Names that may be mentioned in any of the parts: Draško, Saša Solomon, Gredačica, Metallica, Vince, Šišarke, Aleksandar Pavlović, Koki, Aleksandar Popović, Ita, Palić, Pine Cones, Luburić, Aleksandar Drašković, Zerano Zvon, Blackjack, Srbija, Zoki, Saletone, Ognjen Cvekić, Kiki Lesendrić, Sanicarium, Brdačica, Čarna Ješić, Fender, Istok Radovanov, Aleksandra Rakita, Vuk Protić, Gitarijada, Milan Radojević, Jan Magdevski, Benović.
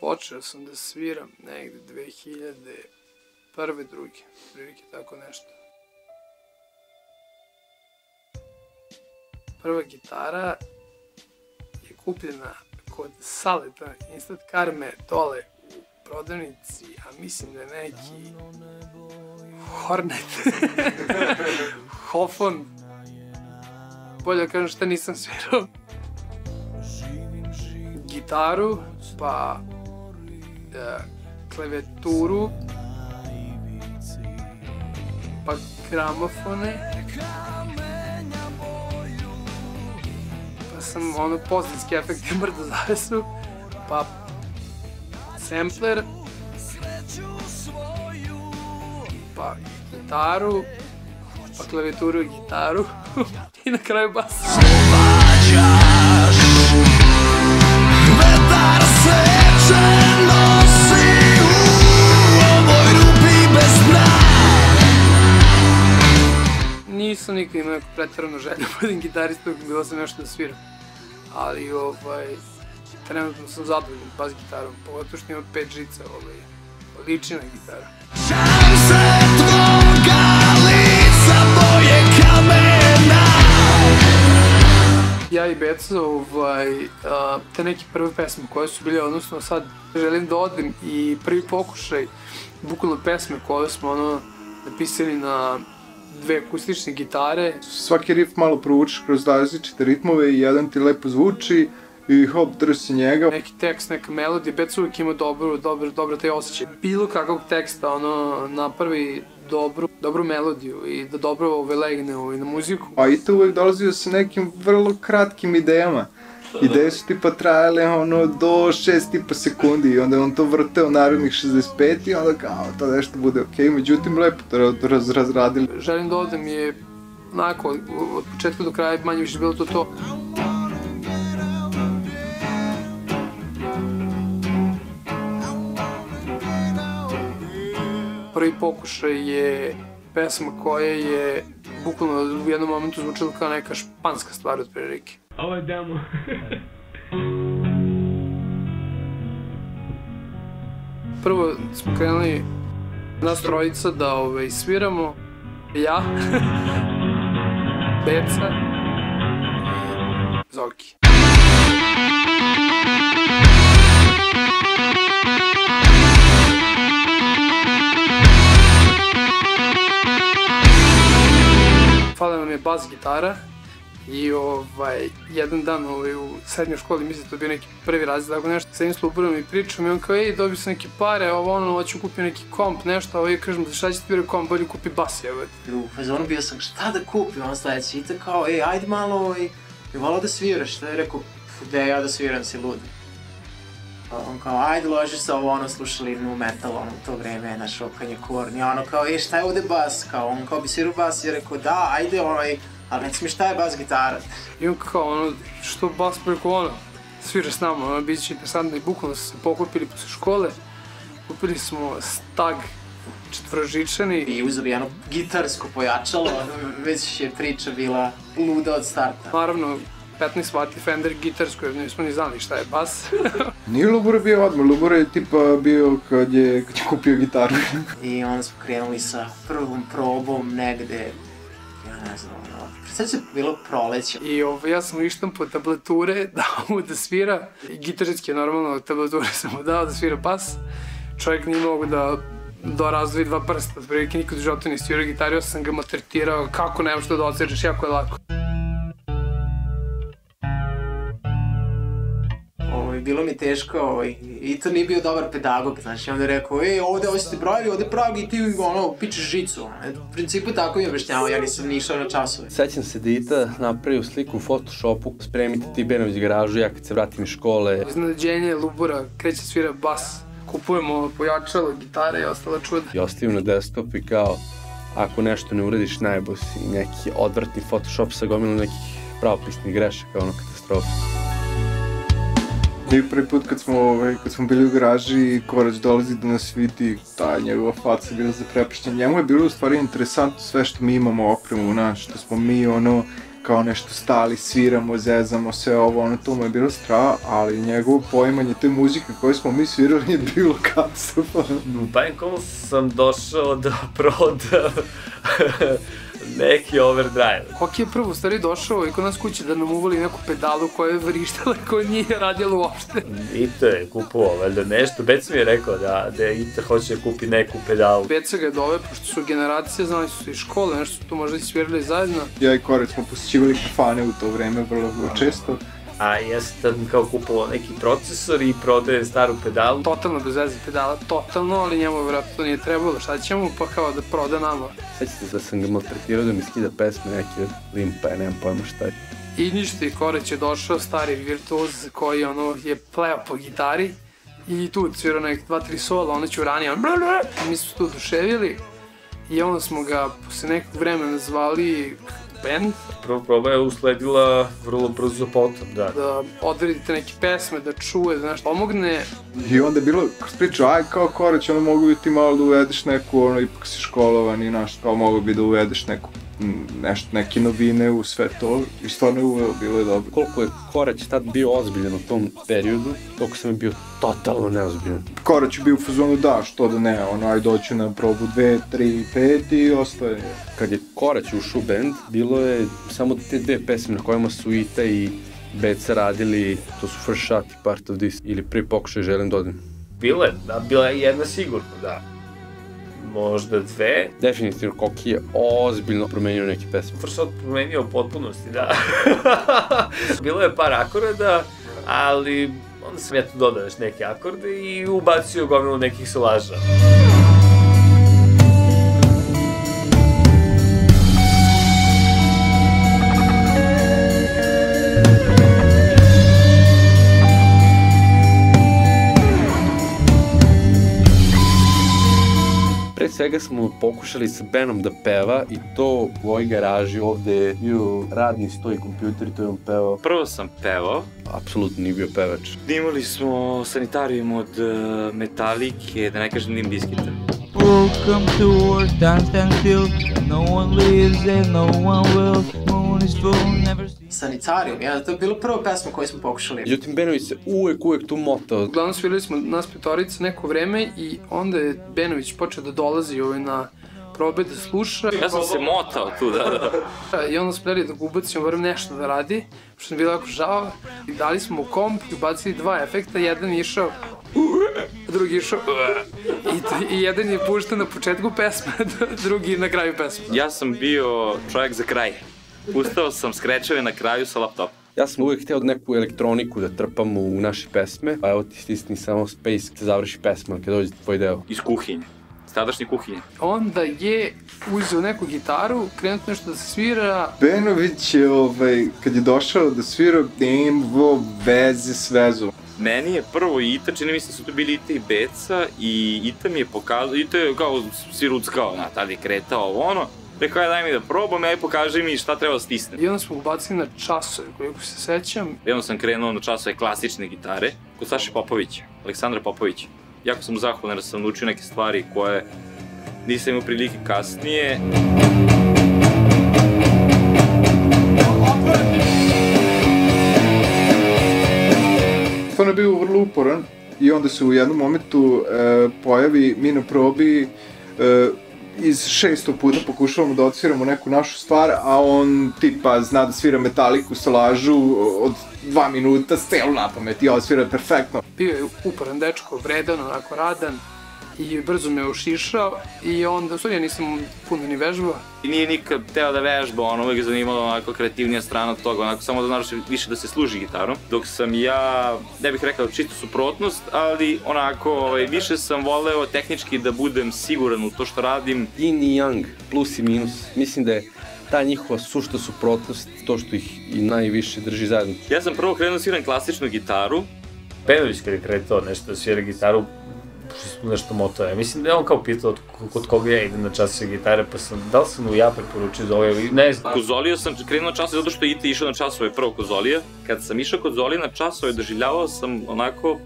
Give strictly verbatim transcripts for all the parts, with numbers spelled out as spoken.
Počeo sam da sviram negde dve hiljade prve, druge, prilike tako nešto. Prva gitara je kupljena kod Saletone, instant Carme Tolle u prodavnici, a mislim da je neki Hornet, Hofon, bolje kažem šta nisam svirao. Gitaru, pa klavijeturu, pa gramofone, pa sam ono postinski efekte mrda zavesu, pa sampler, pa gitaru, pa klavijaturu i gitaru i na kraju bas. Nisam nikad imao neku pretjeranu želju da budem gitarista, bilo sam nešto da sviram, ali trenutno sam zadovoljan bas gitarom, pogotovo što imam pet žica, ličina gitara. Ja i Beca, te neke prve pesme koje su bile, odnosno sad želim da odem i prvi pokušaj, bukvalno pesme koje smo napisali na dve akustične gitare. Svaki riff malo provučiš kroz različite ritmove i jedan ti lepo zvuči i hop, drži se njega. Neki tekst, neka melodija, Beca uvijek ima dobro taj osjećaj. Bilo kakvog teksta, ono, napravi dobru melodiju i da dobro legne na muziku. A Ita uvijek dolazio sa nekim vrlo kratkim idejama. Ideje su tipa trajale do šest i po sekundi i onda je on to vrteo narednih šezdeset pet i onda kao to nešto bude okej, međutim lepo to razradili. Želim da odem je onako od početka do kraja manje više bilo to to. Prvi pokušaj je pesma koja je bukvalno u jednom momentu zvučila kao neka španska stvar od prilike. Ovo je demo. Prvo smo krenuli nas trojica da sviramo. Ja, Beca i Zoki. Fala nam je bas gitara i jedan dan u srednjoj školi, mislim da to bio neki prvi razred, tako nešto, sa njim Luburijom i pričam i on kao ej, dobio sam neke pare, ovo ono, hoću kupiti neki komp, nešto, a ovo je kažem, šta će ti bira komp, bolje kupi bas, jebati. U fazonu bio sam, šta da kupim, on sledeći, i to kao, ej, ajde malo, i malo da sviraš, šta je rekao, gde ja da sviram, si lud. On kao, ajde, loži se ovo, ono, slušali nu metal, ono, u to vreme, naš okanje korni, ono, kao, ej, šta je ovde bas, kao, on kao, bi svirao bas, i rekao, da, ajde, ono, ali reci mi šta je bas gitara? I on kao ono, što bas preko ono, svira s nama, ono, bit će interesantno i bukvalno su se pokupili posle škole, kupili smo stag četvrožičani. I uzeli jedno gitarsko pojačalo, već je priča bila luda od starta. Naravno, petnaest vati Fender gitarsko, jer nismo ni znali šta je bas. Nije Luburić bio odmah, Luburić je tipa bio kad je kupio gitaru. I onda smo krenuli sa prvom probom negde, ja ne znam, ono, predstavljaju se bilo proleće. I ja sam ištam po tablature, dao mu da svira, gitarski je normalno, tablature sam mu dao da svira bas. Čovjek nije mogu da razdvoji dva prsta, od prilike nikad u životu ne svira gitaru, ja sam ga maltretirao, kako nema što da odsviraš, jako je lako. Bilo mi teško i to nije bio dobar pedagog, znači onda je rekao ej ovde ovo su ti brojevi, ovde pravi i ti ono pičeš žicu, u principu tako mi je objašnjavao, ja nisam ni išao na časove. Sećam se da Ita napravio sliku u Photoshopu, spremite ti Benović garažu, ja kad se vratim iz škole. Iznenađenje Lubura, kreće svira bas, kupujemo pojačalo, gitare i ostala čuda. I ostavim na desktop i kao ako nešto ne uradiš najbolje si neki odvrtni Photoshop sa gomilom nekih pravopisnih grešaka, ono katastrofa. I prvi put kad smo bili u garaži, Korać dolazi da nas vidi, ta njegova faca je bila zaprepaštena. Njemu je bilo u stvari interesantno sve što mi imamo opremu, znaš, što smo mi ono kao nešto stali, sviramo, zezamo, sve ovo, ono, to mu je bilo strava, ali njegovo poimanje te muzike koje smo mi svirali je bilo katastrofalno. Bankom sam došao da prodam neki overdrive. Koki je prvo, stari, došao i kod nas kuće da nam uvali neku pedalu koja je vrištala, koja nije radila uopšte. Ita je kupovao, valjda nešto. Beca mi je rekao da Ita hoće da kupi neku pedalu. Beca ga je doveo, pošto su generacije, znali su i škole, nešto su tu možda i svirali zajedno. Ja i Korać smo posjećivali kafane u to vreme, vrlo često. A ja sam tad kao kupovao neki procesor i prodajem staru pedalu. Totalno bez veze pedala, totalno, ali njemu vjerojatno nije trebalo, šta ćemo pa kao da proda nama. Sećate da sam ga maltretirao da mi skida pesme neke limpa, ja nemam pojma šta je. I ništa, i Korać je došao, stari virtuoz koji ono je pleo po gitari i tu svirao nek dva, tri sola, ono ću ranije, mi smo tu oduševili i onda smo ga posle nekog vremena zvali band. Prva proba je usledila vrlo brzo potom, da. Da odredite neke pesme, da čuje, znaš, pomogne. I onda je bilo, kroz priču, aj kao Korać, ono mogu bi ti malo da uvedeš neku, ono, ipak si školovan i naš, kao mogu bi da uvedeš neku, nešto, neke novine u sve to. I stvarno je uveo, bilo je dobro. Koliko je Korać tad bio ozbiljan u tom periodu, toliko sam je bio totalno neozbiljan. Korać je bio u fazonu, da, što da ne, ono, aj doću na probu dve, tri, pet i ostaje. Kad je Korać ušao u band, bilo je samo te dve pesme na kojima su Ita i Beca radili, to su First Shot i Part of This, ili Prvi pokušaj želim da odem. Bila je, da, bila je jedna sigurno, da. Možda dve. Definitivno, Koki je ozbiljno promenio neke pesme. First Shot promenio u potpunosti, da. Bilo je par akorda, ali onda sam ja tu dodao još neke akorde i ubacio gomilu nekih solaža. Svega smo pokušali sa Benom da peva i to u ovoj garaži ovde je bio radni stoj kompjuter i to je on pevao. Prvo sam pevao. Apsolutno nije bio pevač. Imali smo Sanicarium od Metallica, da ne kažem Nim Biskita. Welcome to work, dance and feel, no one lives and no one will, moon is full, never see. Sanicarium, ja, to je bilo prva pesma koju smo pokušali. Međutim, Benović se uvek, uvek tu motao. Uglavnom svirali smo nas petorica neko vreme i onda je Benović počeo da dolazi na probe da sluša. Ja sam se motao tu, da, da. I onda smo gledali da ga ubacimo, vrem nešto da radi, što je bilo jako žao. I dali smo u komp i ubacili dva efekta, jedan je išao drugi išao i jedan je pušten na početku pesme, drugi na kraju pesme. Ja sam bio čovjek za kraj. Ustao sam skrečeve na kraju sa laptopom. Ja sam uvijek hteo neku elektroniku da trpam u naše pesme, a evo ti stisni samo space kada završi pesma, kada dođe tvoj deo. Iz kuhinje, iz tadašnje kuhinje. Onda je uzeo neku gitaru, krenuo nešto da se svira. Benović je, kad je došao da svira, imao veze s vezom. Meni je prvo Ita, čini mi se su to bili Ita i Beca, i Ita mi je pokazao, Ita je kao siruckao, tada je kretao ovo ono. Rekao je daj mi da probam, ja i pokaži mi šta treba stisnem. I onda smo ubacili na časove, koliko se sećam. I onda sam krenuo na časove klasične gitare, kod Saše Popovića, Aleksandra Popovića. Jako sam zahvalan jer sam naučio neke stvari koje nisam imao prilike kasnije. Stvarno je bio vrlo uporan i onda se u jednom momentu pojavi mi na probi. Iz šestog puta pokušavamo da odsviramo neku našu stvar, a on tipa zna da svira Metallicu, solažu od dva minuta, celu napamet i odsvira je perfektno. Bio je uporan dečko, vredan, onako radan i brzo me ušišao i onda, sad ja nisam puno ni vežbao. Nije nikad teo da vežba, ono uvijek je zanimalo onako kreativnija strana od toga, onako samo da naravno više da se služi gitarom. Dok sam ja, ne bih rekao čistu suprotnost, ali onako više sam voleo tehnički da budem siguran u to što radim. Yin i yang, plus i minus, mislim da je ta njihova sušta suprotnost to što ih i najviše drži zajedno. Ja sam prvo krenuo sviram klasičnu gitaru. Benović kada je kretao nešto da svira gitaru, pošto su nešto motove. Mislim da je on kao pitao kod koga ja idem na časove gitare, pa sam, da li sam mu ja preporučio za ovaj, ne znam. Kozolio sam krenuo na časove zato što je Ita išao na časove prvo Kozolija. Kad sam išao kod Zolija na časove, doživljavao sam onako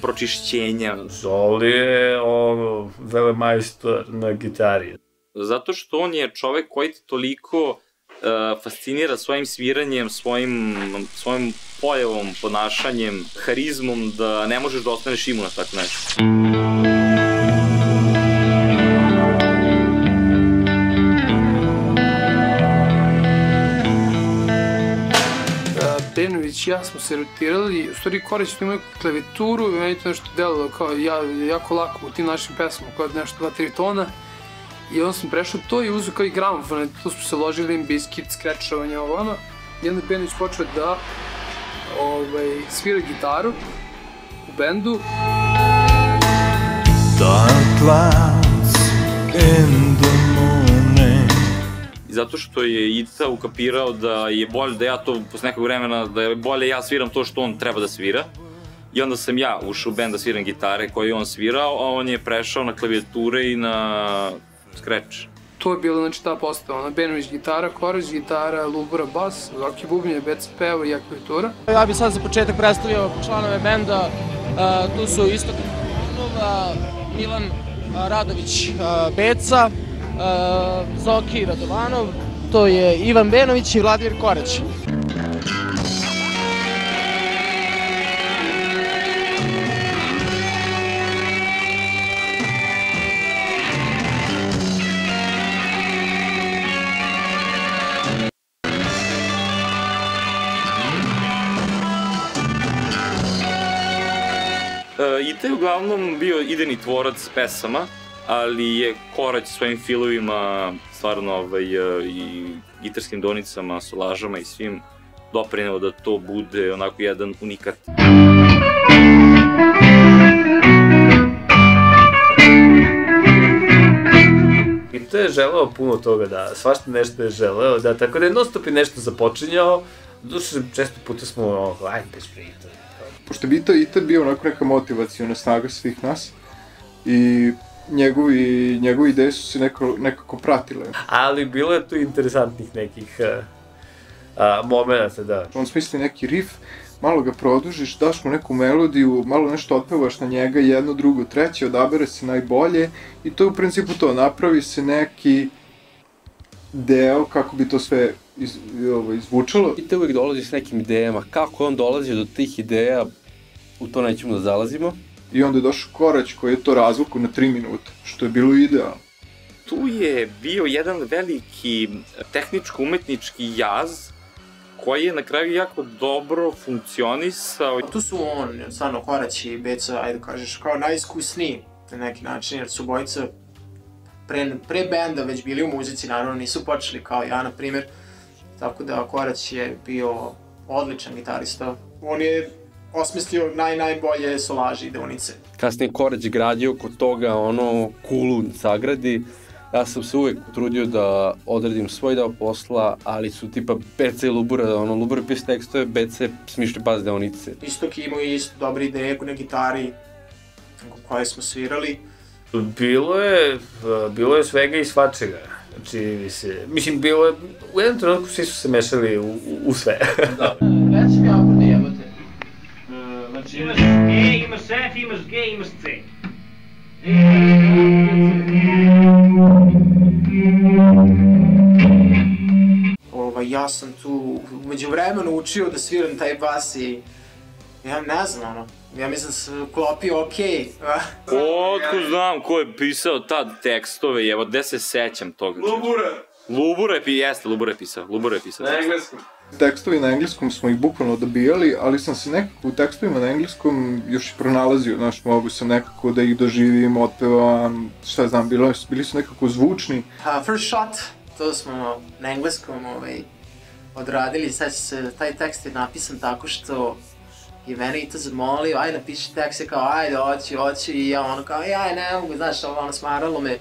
pročišćenja. Zolije, ono, velemajstor na gitari. Zato što on je čovek koji te toliko fascinira svojim sviranjem, svojim pojavom, ponašanjem, harizmom, da ne možeš da ostaneš imun na tako nešto. Benović i ja smo se rotirali, u stvari Korać tu imaju klavijaturu i meni to nešto delalo jako lako u tim našim pesmama, koja je nešto dva tri tona. I onda sam prešao to i uzeo kao i gramofon, tu smo se ložili im biskit, skrečovanje, ovo ono. I onda Benović počeo da svira gitaru u bendu. Zato što je Ita ukapirao da je bolje da ja to, posle nekog vremena, da je bolje ja sviram to što on treba da svira. I onda sam ja ušao u bend da sviram gitare koje je on svirao, a on je prešao na klavijature i na scratch. To je bila ta postava, Benović gitara, Korać gitara, Lubura bas, Zoki bubnje, Beca peva i akvatura. Ja bih sad za početak predstavio članove benda, tu su Istok Radovanov, Milan Radojević Beca, Zoki Radovanov, to je Ivan Benović i Vladimir Korać. Ita je uglavnom bio idejni tvorac pesama, ali je Korać svojim filovima, stvarno i gitarskim donicama, solažama i svim doprineo da to bude onako jedan unikat. Ita je želeo puno toga, da, svašta nešto je želeo, da, tako da je non stop i nešto započinjao, doduše često puta smo, ajde bez prijatelja. Pošto bi Ita bio onako neka motivacijona snaga svih nas i njegove ideje su se nekako pratile. Ali bilo je tu interesantnih nekih momenta, da. On smisli neki riff, malo ga produžiš, daš mu neku melodiju, malo nešto otpevaš na njega, jedno, drugo, treće, odabere se najbolje i to je u principu to, napravi se neki deo kako bi to sve izvučalo. I te uvijek dolaziš s nekim idejama, kako on dolazi do tih ideja, u to nećemo da zalazimo. I onda je došao Korać koji je to razvukao na tri minuta, što je bilo idealno. Tu je bio jedan veliki tehničko-umetnički jaz koji je na kraju jako dobro funkcionisao. Tu su on, stvarno Korać i Beca, ajde kažeš, kao najiskusniji na neki način, jer su obojica pre benda već bili u muzici, naravno nisu počeli kao ja, na primjer. Tako da Korać je bio odličan gitarista. On je osmislio naj najbolje solaže i deonice. Kasnije Korać je gradio kod toga ono kulu na zagradi. Ja sam se uvek trudio da odradim svoj deo posla, ali su tipa Beca i Lubura, ono Lubura pis tekstove, Beca smišlja bas deonice. Istok imao i isto dobre ideje na gitari koje smo svirali. Bilo je svega i svačega. Mislim, bilo je, u jednom trenutku svi su se mešali u sve. Reci mi ako ne jebate. Znači imaš E, imaš F, imaš G, imaš C. Ja sam tu umeđu vremenu učio da sviram taj bas i ja ne znam ono. Ja mislim da se klopio okej. Otko znam ko je pisao tad tekstove, evo, gde se sećam toga? Lubura! Lubura je pisao, jeste, Lubura je pisao, Lubura je pisao. Na engleskom. Tekstovi na engleskom smo ih bukvalno dobijali, ali sam se nekako u tekstovima na engleskom još i pronalazio, znaš, mogu sam nekako da ih doživim, otpevam, šta znam, bili su nekako zvučni. First shot, to smo na engleskom odradili, sad se, taj tekst je napisan tako što i mene Ita zamolio, ajde napiši tekst, ja kao ajde, oći, oći, i ja ono kao jaj, ne mogu, znaš, ono smaralo me.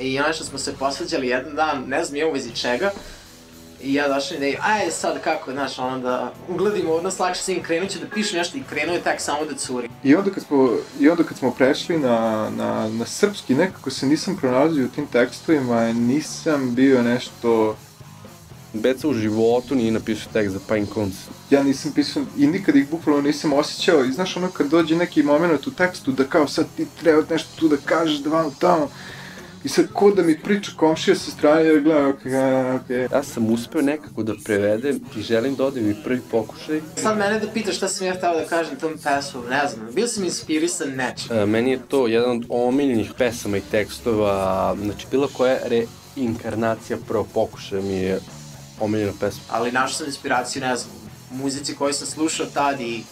I ono što smo se posvađali jedan dan, ne znam je u vezi čega, I ja došao ideju, ajde sad kako, znaš, ono da ugledimo odnos, lakše svim krenut ću da pišu nešto i krenuo je tak samo da curi. I onda kad smo prešli na srpski, nekako se nisam pronalazio u tim tekstovima, nisam bio nešto... Beca u životu nije napisao tekst za Pine Cones. Ja nisam pisao i nikad ih bukvalno nisam osjećao i znaš ono kad dođe neki moment u tekstu da kao sad ti treba nešto tu da kažeš da vamo tamo i sad ko da mi priča komšija sa strane jer gledam okej. Ja sam uspeo nekako da prevedem i želim da odem i prvi pokušaj. Sad mene da pitaš šta sam ja htio da kažem tom pesmu, ne znam, bio sam inspirisan nečim. Meni je to jedan od omiljenih pesama i tekstova, znači bilo koja reinkarnacija prvo pokušaj mi je omiljena pesma. Ali našao sam inspiraciju, ne znam, muzici koju sam slušao tad i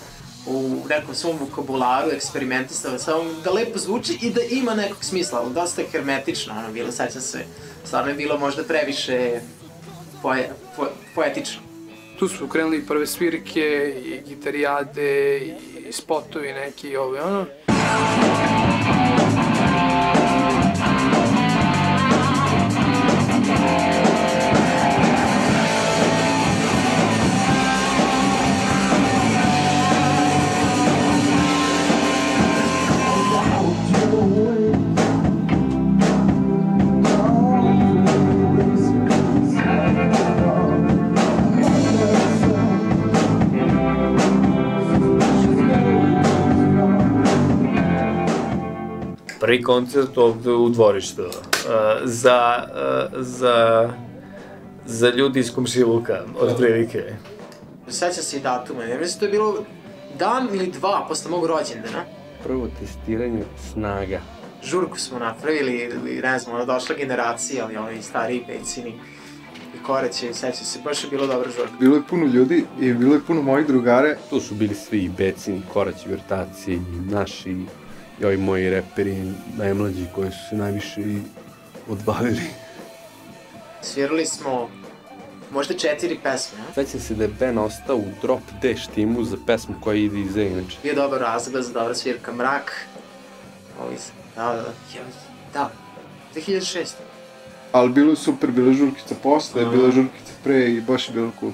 u nekom svom vokabularu eksperimentistava, samo da lepo zvuči i da ima nekog smisla, ali dosta je hermetično ono bilo, sećam se, stvarno je bilo možda previše poetično. Tu su krenuli prve svirke, i Gitarijade, i spotovi neki i ove ono. Prvi koncert ovde u dvorištu, za ljudi iz komšiluka, od prilike. Sećam se i datume, jer mislim to je bilo dan ili dva posle mog rođendana. Prvo testiranje snaga. Žurku smo napravili, ne znam, došla generacija, ali oni stariji pecini i Koraće, sećam se, baš je bilo dobra žurka. Bilo je puno ljudi i bilo je puno mojih drugare. Tu su bili svi i becini, Koraći, Vrtaci, naši... i ovi moji reperi najmlađi koji su se najviše i odbavili. Svirali smo možda četiri pesme. Svećam se da je Ben ostao u drop D štimu za pesmu koja ide iza inače. Bio dobar razgled za dobra svirka Mrak. Da, da, dve hiljade šeste. Ali bilo je super, bila je žurkica posle, bila je žurkica pre i baš je bilo cool.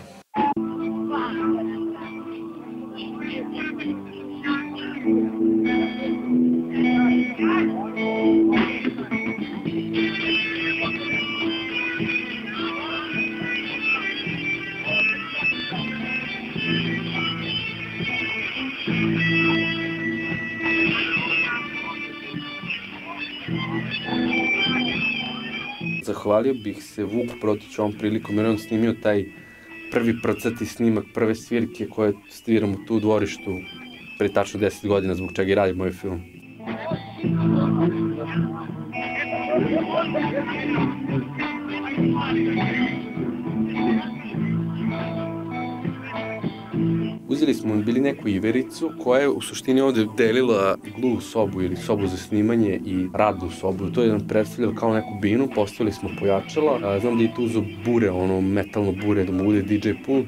Zahvalio bih se Vuku Protiću ovom prilikom jer on snimio taj prvi procati snimak prve svirke koje sviramo tu u dvorištu pre tačno deset godina zbog čega i radimo ovaj film. Uzeli smo bili neku ivericu koja je u suštini ovde delila gluvu sobu ili sobu za snimanje i radnu sobu. To je nam predstavljalo kao neku binu, postavili smo pojačala. Znam da je tu uzeo bure, ono metalno bure, da mu bude di džej pult.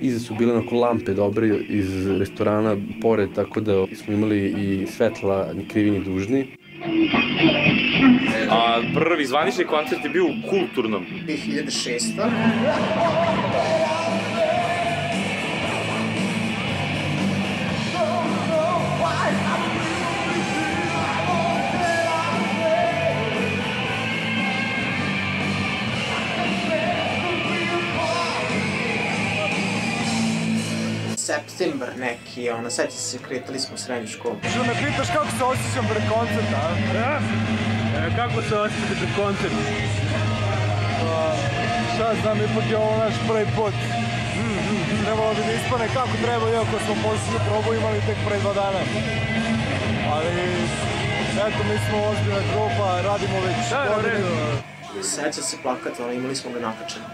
Iza su bile onako lampe dobre iz restorana pored, tako da smo imali i svetla ni krivi ni dužni. Prvi zvanični koncert je bio u Kulturnom. dve hiljade šeste. Septembar neki, ono, sad se kretali smo u srednju školu. Što me pitaš kako se osjećam pred koncerta, a? Kako se osjećam pred koncerta? Šta znam, ipak je ovo naš prvi put. Trebalo bi da ispane kako treba, iako smo posljednju probu imali tek pre dva dana. Ali, eto, mi smo ozbiljna grupa, radimo već godinu. Sećam se plakat, ono, imali smo ga nakačeno.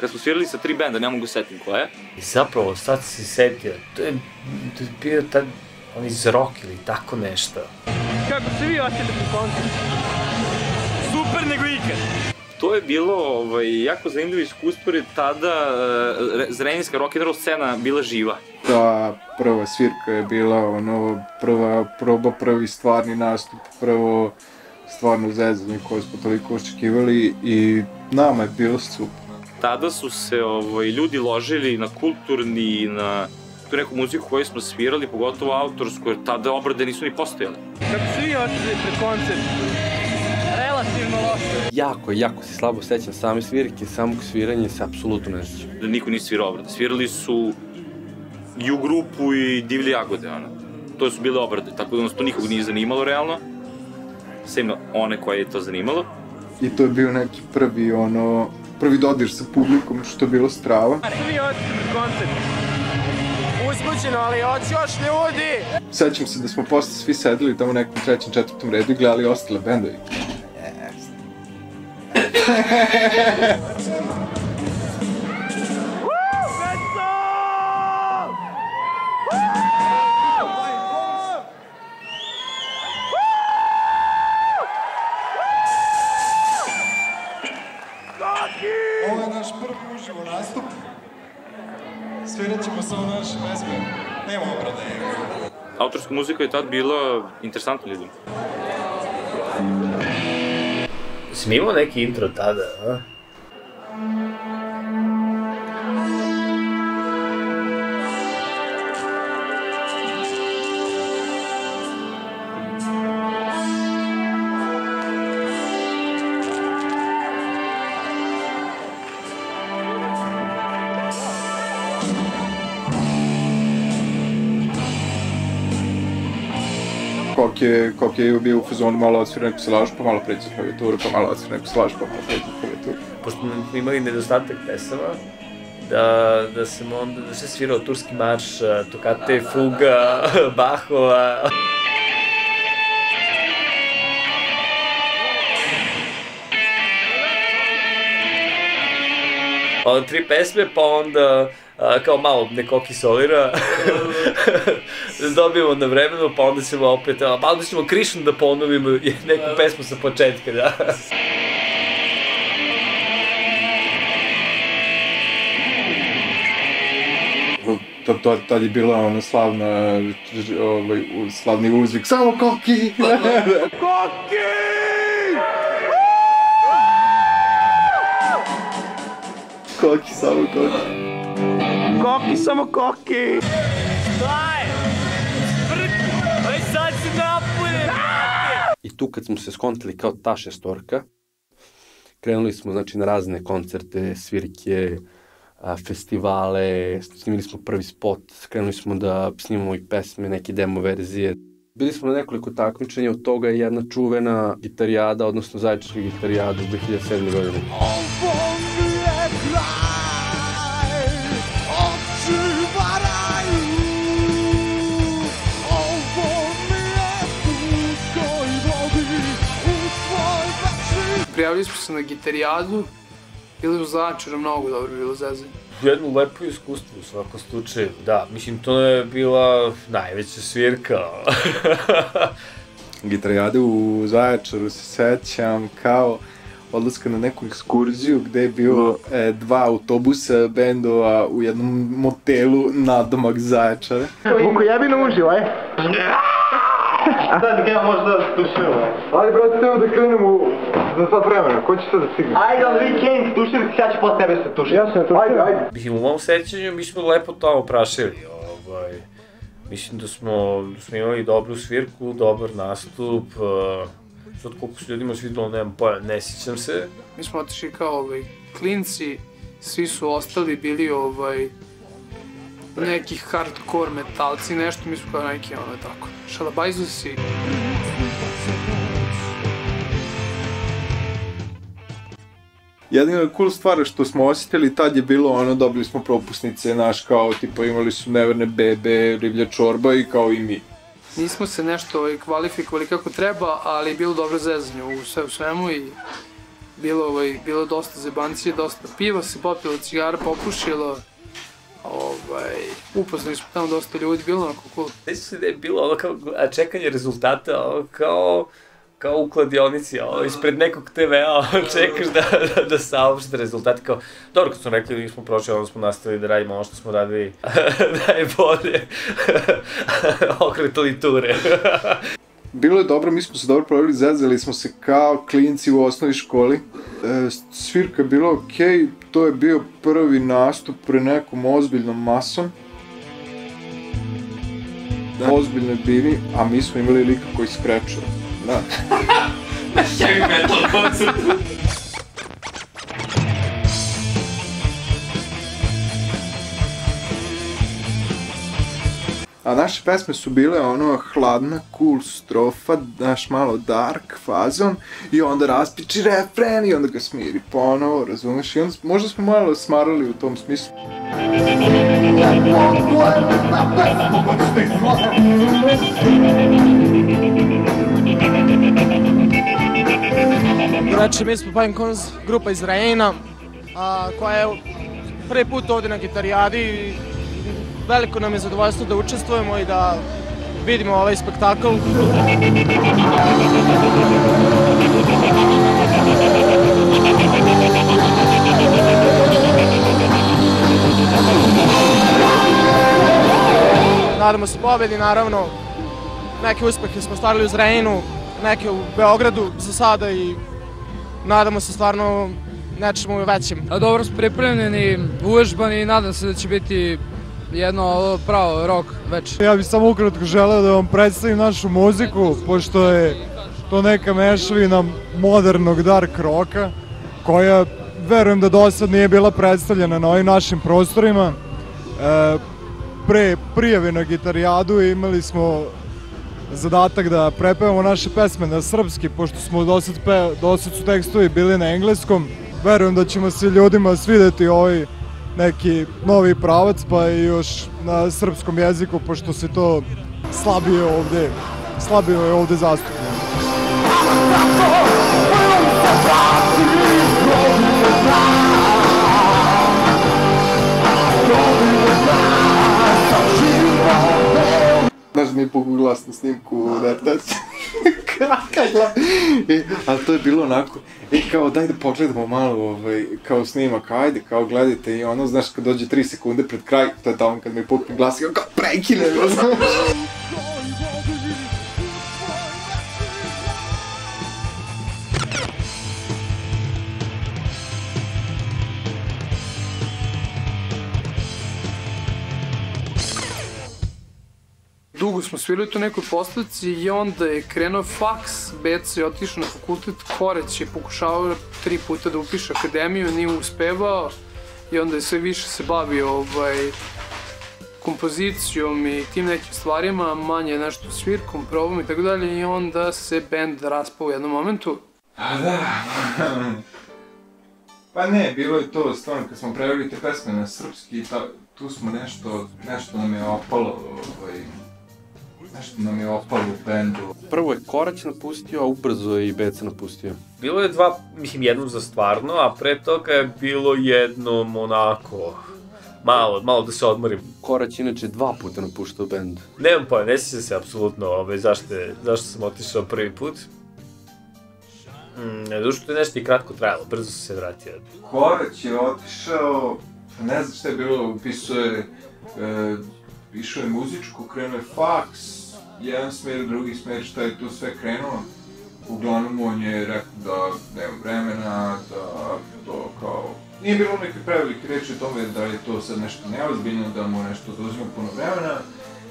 Kad smo svirali sa tri benda, ne mogu setim koja. Zapravo, sad se setio, to je bio tad oni zrok ili tako nešto. Kako se vi osjeli po koncertu? Super nego ikad! To je bilo jako zanimljivo iskustvo jer tada zrenjaninska rock'n'roll scena bila živa. Ta prva svirka je bila prva proba, prvi stvarni nastup, prvo... stvarno zezanje koje smo toliko očekivali i nama je bilo super. Tada su se ljudi ložili na kulturni i na tu neku muziku koju smo svirali, pogotovo autorsku, jer tada obrade nisu ni postojale. Kako svi otišli pred koncert, relativno loše. Jako, jako se slabo sećam same svirke, samog sviranja se apsolutno ne sećam. Niko nije svirao obrade, svirali su i u grupu i Divlje jagode, to su bile obrade, tako da nas to nikog nije zanimalo realno, sem one koje je to zanimalo. I to je bio neki prvi, ono, prvi dodir sa publikom, što je bilo strava. Svi otišli pred koncert. Uzbuđeno, ali oći još ljudi! Sećam se da smo posle svi sedeli tamo u nekom trećem, četvrtom redu i gledali ostale bendovi. Ovo je naš prvi uživo nastup. Svirat ćemo samo naše pesme, nema obrade. Autorska muzika je tad bila interesantna ljudima. Jesi mi imao neki intro tada, a? Koki je bio u fazonu, malo odsvira neku salažu, pa malo pređe na klavijatura, pa malo odsvira neku salažu, pa malo pređe na klavijatura. Pošto smo imali nedostatak pesama, da sam onda, da se svirao turski marš, tokate, fuga, Bahova. Ono tri pesme, pa onda kao malo ne Koki solira, dobijemo na vremenu, pa onda ćemo opet, pa onda ćemo krišno da ponovimo neku pesmu sa početka, da. Tad je bila ona slavni uzvik, samo Koki! Koki! Koki, samo Koki. Koki, samo Koki! Daj! Vrti! Aj sad se napunim! I tu kad smo se skontili kao ta šestorka, krenuli smo, znači, na razne koncerte, svirke, festivale, snimili smo prvi spot, krenuli smo da snimamo i pesme, neke demo verzije. Bili smo na nekoliko takmičenja, od toga je jedna čuvena Gitarijada, odnosno Zaječarska Gitarijada u dve hiljade sedme. godine. Prijavili smo se na Gitarijadu, bili u Zaječaru, mnogo dobro bilo zezanje. Jedno lepo iskustvo u svakom slučaju, da, mislim to je bila najveća svirka. Gitarijade u Zaječaru se sećam kao odlaska na neku ekskurziju gde je bilo dva autobusa bendova u jednom motelu nadomak Zaječara. Vuko jebino uživo, e? Sad ga možda slušimo. Ali brate, treba da krenemo za sad vremena, ko će sad da stigne? Ajde, ali vi Kane tušili, sad ću post tebe se tušiti. Ja sam tušio. Ajde, ajde. Mislim, u mom sećanju mi smo lepo tamo prašili. Mislim da smo imali dobru svirku, dobar nastup. Sad koliko se ljudima svidilo, nemam pojma, ne sjećam se. Mi smo otišli kao klinci, svi su ostali bili ovaj... nekih hardcore metalci, nešto, mi smo kao neki, ono je tako, šalabajzusi. Jedina cool stvar što smo osjetili tad je bilo ono, dobili smo propusnice, naš kao, tipa imali su Neverne bebe, riblja čorba i kao i mi. Nismo se nešto kvalifikovali kako treba, ali je bilo dobro zezanje u sve u svemu i bilo dosta zebancije, dosta piva se popilo, cigara popušilo. Upoznali smo tamo dosta ljudi, bilo onako cool. Sveća se da je bilo ono kao čekanje rezultata, kao u kladionici, ispred nekog te vea čekaš da saopšte rezultati. Dobro, kad smo rekli da nismo prošli, onda smo nastavili da radimo ono što smo radili najbolje, okretali ture. Bilo je dobro, mi smo se dobro proveli, zazeli smo se kao klinci u osnovnoj školi. Svirka je bila okej, to je bio prvi nastup pre nekom ozbiljnom masom. Ozbiljnoj bini, a mi smo imali lika koji skrečao. Da. Heavy metal koncert. A naše pesme su bile ono hladna, cool strofa, naš malo dark fazom i onda raspiči refren i onda ga smiri ponovo, razumeš? I onda možda smo malo smarali u tom smislu. Znači, mi smo punk rock grupa iz Zrenjanina koja je prvi put ovdje na Gitarijadi. Veliko nam je zadovoljstvo da učestvujemo i da vidimo ovaj spektakl. Nadamo se pobedi, naravno. Neke uspehe smo ostvarili u Zrenjaninu, neke u Beogradu za sada i nadamo se stvarno nečemu većem. Dobro smo pripremljeni, uvežbani i nadam se da će biti jedno pravo rock večer. Ja bih samo ukratko želeo da vam predstavim našu muziku, pošto je to neka mešavina modernog dark rocka, koja verujem da do sad nije bila predstavljena na ovim našim prostorima. Pre prijave na Gitarijadu imali smo zadatak da prepevamo naše pesme na srpski, pošto smo do sad su tekstovi bili na engleskom. Verujem da ćemo se ljudima svideti ovaj neki novi pravac, pa i još na srpskom jeziku, pošto se to slabije ovdje, slabije je ovdje zastupljeno. Znaš da mi pogugla sam snimku Vertac? Ali to je bilo onako, i kao daj da pogledamo malo kao snimak, ajde, kao gledajte i ono, znaš, kad dođe tri sekunde pred kraj, to je tamo kad mi pukne glas i kao prekine, znaš. Dugo smo svirali tu nekoj postavci i onda je krenuo faks, Beca je otišao na fakultet, Korać je pokušao tri puta da upiše akademiju, nije uspevao i onda je sve više se bavio kompozicijom i tim nekim stvarima, manje je nešto svirkom, probom i tako dalje i onda se band raspao u jednom momentu. A da, pa ne, bilo je to stvarno kad smo preveli te pesme na srpski, tu smo nešto, nešto nam je opalo. Nešto nam je opalo u bendu. Prvo je Korać napustio, a ubrzo je i Beca napustio. Bilo je dva, mislim jednom za stvarno, a pre toga je bilo jednom onako, malo, malo da se odmorim. Korać inače dva puta napuštao bend. Nemam pojma, ne sjećam se apsolutno zašto sam otišao prvi put. Zato što je nešto i kratko trajalo, brzo sam se vratio. Korać je otišao, ne znam šta je bilo, upisao je... Išao je muzičko, krenuo je faks, jedan smer, drugi smer, šta je tu sve krenulo. Uglavnom on je rekao da nema vremena, da to kao... Nije bilo neke prevelike reči o tome da je to sad nešto neozbiljno, da mu nešto oduzima puno vremena,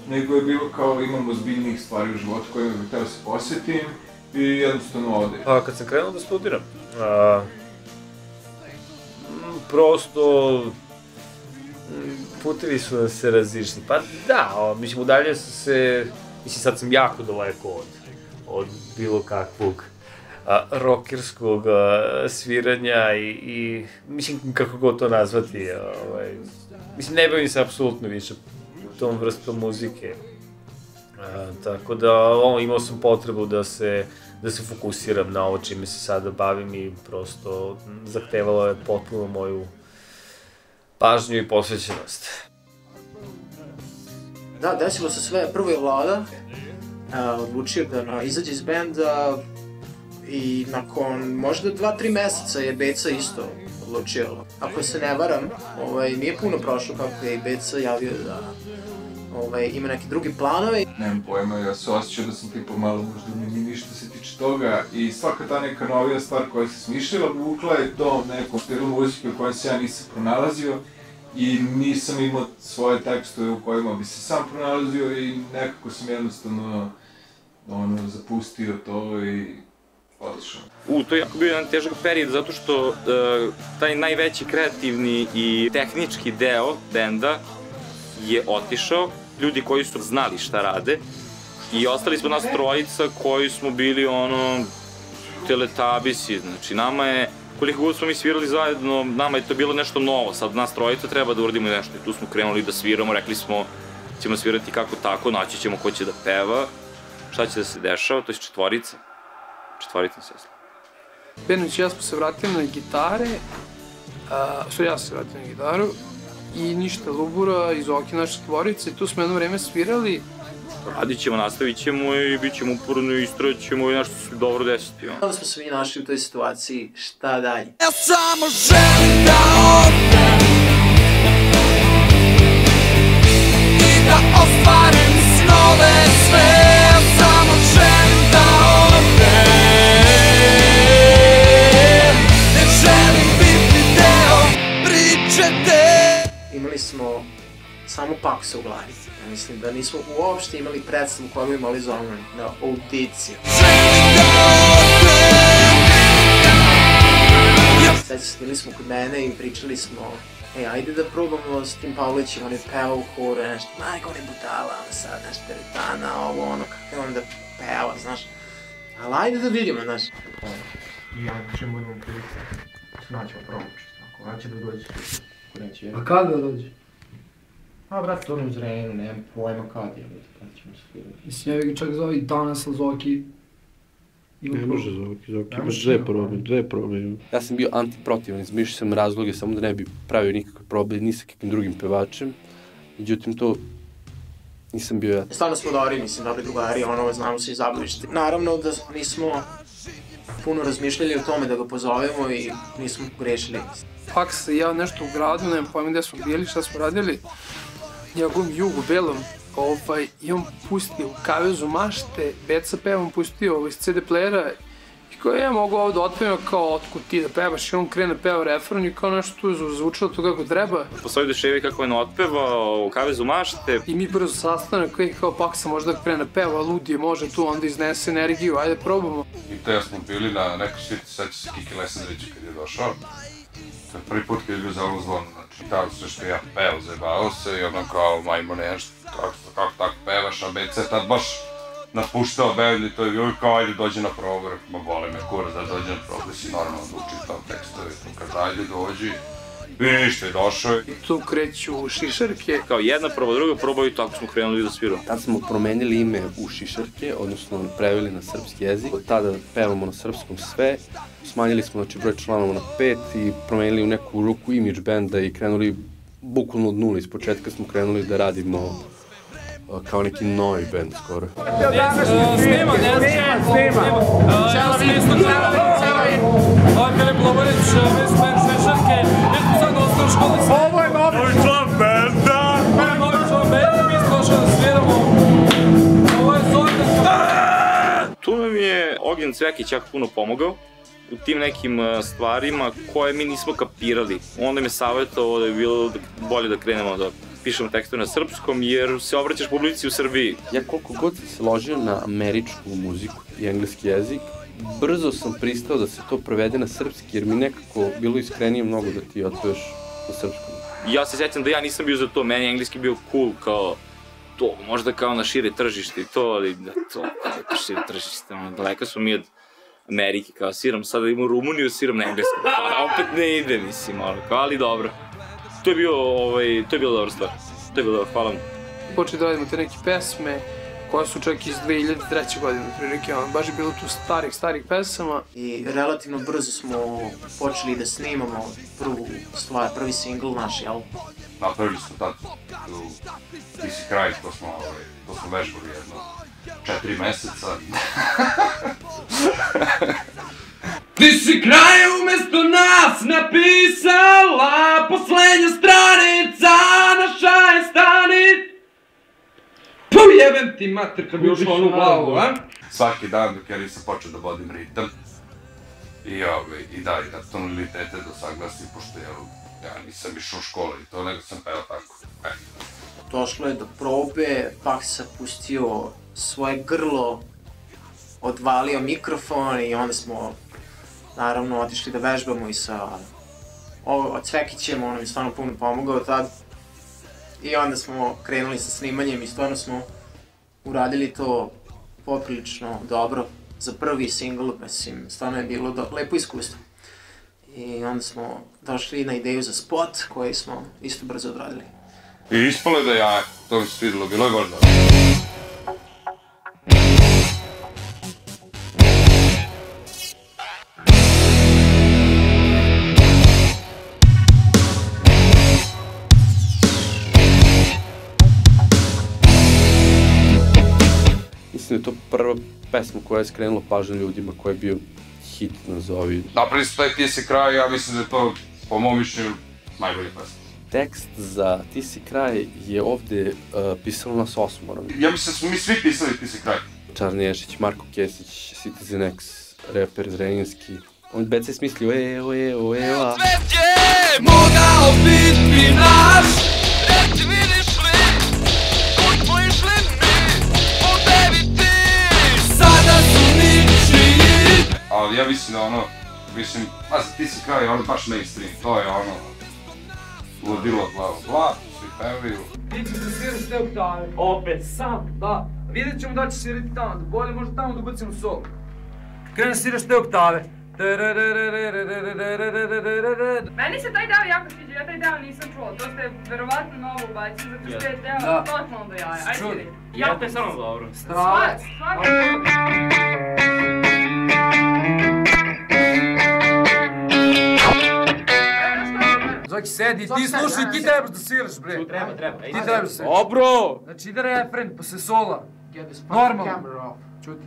nego je bilo kao imam ozbiljnih stvari u životu kojima bih hteo se posjetim i jednostavno ode. Pa kad sam krenuo da studiram, prosto... Putevi su nam se razišli, pa da, mislim udaljio sam se, mislim sad sam jako daleko od bilo kakvog rockerskog sviranja i mislim kako god to nazvati, mislim ne bavim se apsolutno više tom vrstom muzike, tako da imao sam potrebu da se fokusiram na ovo čime se sada bavim i prosto zahtevalo je potpuno moju pažnju i posvećenost. Da, desilo se sve. Prvo je Vlada odlučio da izađe iz benda i nakon možda dva tri meseca je Beca isto odlučio. Ako se ne varam, nije puno prošlo kako je i Beca javio da ima neki drugi planove. Nemam pojma, ja se osjećam da sam tipa malo možda mi ništa se tiče toga i svaka ta neka novija stvar koja se smišljala vukla je to nekom stilu muzike u kojem se ja nisam pronalazio i nisam imao svoje tekstove u kojima bi se sam pronalazio i nekako sam jednostavno ono, zapustio to i odlično. U, to je jako bio jedan težak period zato što taj najveći kreativni i tehnički deo benda je otišao, ljudi koji su znali šta rade i ostali smo nas trojica koji smo bili ono teletabisi, znači nama je, koliko god smo mi svirali zajedno, nama je to bilo nešto novo, sad nas trojica treba da uradimo nešto i tu smo krenuli da sviramo, rekli smo ćemo svirati kako tako, naći ćemo ko će da peva, šta će da se dešava, to je četvorica, četvorica se sastala. Benović i ja smo se vratili na gitare, što ja se vratili na gitaru, i ništa, Lubura i Zoki, naše tvorice, tu smo jedno vreme svirali. Radit ćemo, nastavit ćemo i bit ćemo uporno i istrojit ćemo i nešto se dobro desiti. Onda smo se mi našli u toj situaciji, šta dalje? Ja samo želim da odem i da ostvarim snove sve. Ja samo želim da odem, ne želim biti deo priče te. Imali smo samo pakse u glavi. Ja mislim da nismo uopšte imali predstavu koja bi imali zovnani na audiciju. Sveći stili smo kod mene i pričali smo ej, ajde da probamo s tim Pavlovićem, on je pevao u horu, nešto, majka, on je budala, on sad, nešto, teretana, ovo, ono, kako je on da peva, znaš. Ali ajde da vidimo, znaš. I ako ćemo budemo prilice, snaćemo probu čisto, ako ona će da dođe. A kada da dođe? A brate, ono u Zrenjaninu, nemam pojma kada je, kada ćemo se vidjeti. Mislim, ja bih čak zove i danas, ali Zoki... Ne može Zoki, Zoki imaš dve probe, dve probe. Ja sam bio antiprotivan, izmišljao sam razloge, samo da ne bi pravio nikakve probe, ni sa kakvim drugim pevačem. Međutim, to nisam bio ja. Stvarno smo dobri, mislim, dobri drugari, ono, znamo se i zablišti. Naravno da nismo puno razmišljali o tome da ga pozovemo i nismo grešili. Faks i ja nešto u gradu, nemam pojma gde smo bili, šta smo radili, njegovom jugu, belom, i on pustio U kavezu mašte, Beca pevam, pustio iz ce de playera i kao ja mogu ovo da otpevim, kao otkud ti da pevaš i on krene peva refren i kao nešto tu zvučilo to kako treba. Postoji deševi kako je ne otpevao U kavezu mašte. I mi brzo sastanak i kao Paksa možda krene peva, ludi može tu, onda iznese energiju, ajde probamo. I to ja smo bili na nekoj svirti, sad će se Kiki Lesandrića kad je došao. To je prvi put kad je bio Zerano Zvon, znači tamo sve što ja peo, zajebao se i ono kao majmo nešto, kako tako pevaš, a Beca je tad baš napuštao bend i to je bilo i kao ajde dođe na probu, ma boli me kurac da dođe na probu, da si normalno uči tamo tekstove i to kad dalje dođi i ništa je došao. I tu kreću Šišarke, kao jedna proba, druga proba i tako smo krenuli da sviramo. Tad smo promenili ime u Šišarke, odnosno preveli na srpski jezik, od tada pevamo na srpskom sve. Smanjili smo broj članova na pet i promenili u neku ruku imidž benda i krenuli bukvalno od nula. Iz početka smo krenuli da radimo kao neki novi bend skoro. Snima, snima, snima. Ja sam Istok Radovanov, ovdje je Luburić, mi smo iz Šišarke, mi smo sad ostali u školi sve. Ovo je novi član benda! Ovo je novi član benda, mi smo došli da sviramo. Ovo je Zoki. Tu nam je Ognjen Cvekić jako puno pomogao u tim nekim stvarima koje mi nismo kapirali. Onda me savjetovao da je bilo bolje da krenemo da pišemo tekstove na srpskom jer se obraćaš publici u Srbiji. Ja koliko god sam se ložio na američku muziku i engleski jezik, brzo sam pristao da se to prevede na srpski jer mi nekako bilo iskrenije mnogo da ti otpeveš na srpskom. Ja se sjećam da ja nisam bio za to, meni je engleski bio cool kao to, možda kao na šire tržište i to, ali da to, na šire tržište, daleko smo mi od Amerike, kao sviram sada imam Rumuniju, sviram na englesku, a opet ne ide, mislim, ali dobro. To je bilo dobra stvar, to je bilo dobro, hvala vam. Počeli da radimo te neke pesme koje su čak iz dve hiljade treće. godine, prilike, baš je bilo tu starih, starih pesama. I relativno brzo smo počeli da snimamo prvu stvar, prvi singl naš, jel? Napravili smo tad, ti si kraj, to smo vežbali jedno četiri meseca. Ti si kraj umjesto nas napisala, posljednja stranica naša je stanica. ti mater kad bi ušla ono u glavu, a? Svaki dan dok ja nisam počeo da vodim ritam. I da, i da tonalitete da saglasim, pošto ja nisam išao u školu i to, nego sam peo tako. Došlo je do probe, pak sam pustio svoje grlo, odvalio mikrofon i onda smo naravno otišli da vežbamo i sa Cvekićem, ono mi je stvarno puno pomogao tad. I onda smo krenuli sa snimanjem i stvarno smo uradili to poprilično dobro. Za prvi singl, mislim, stvarno je bilo lepo iskustvo. I onda smo došli na ideju za spot koji smo isto brzo odradili. I ispalo je da ja, to mi se svidilo, bilo je možda. Mislim da je to prva pesma koja je skrenula pažnju ljudima, koja je bio hit, nazovi. Napravili su taj Ti si kraj, ja mislim da je to, po mom mišljenju, najbolji pesma. Tekst za Ti si kraj je ovde pisalo nas osmorom. Ja mislim da smo mi svi pisali Ti si kraj. Čarnješić, Marko Kesić, Citizen X, reper zrenjanski. On Beca je smislio eo, eo, eo. Svet je mogao biti naš, reći vidiš li, kud smo išli mi, po tebi ti, sada su ničiji. Ali ja mislim da ono, mislim, a za Ti si kraj je ono baš mainstream, to je ono. Ludilo, glavo, glavo, svi pevaju. Ti ćeš da svirati te oktave. Opet, sam, da. Vidjet ćemo da ćeš svirati tamo, da bolje možda tamo da ubacim u solo. Kreneš sviraš te oktave. Meni se taj deo jako sviđa, ja taj deo nisam čuo. To ste verovatno novo ubacili, zato što je deo totalno do jaja. Ajde svirati. Ja to je samo dobro. Stravac. Svaki Zoki, sedi, ti slušaj, ti trebaš da sviraš, bre. Treba, treba. Ti trebaš da sviraš. Dobro! Znači, ide refren, posle sola. Normalno. Čuti.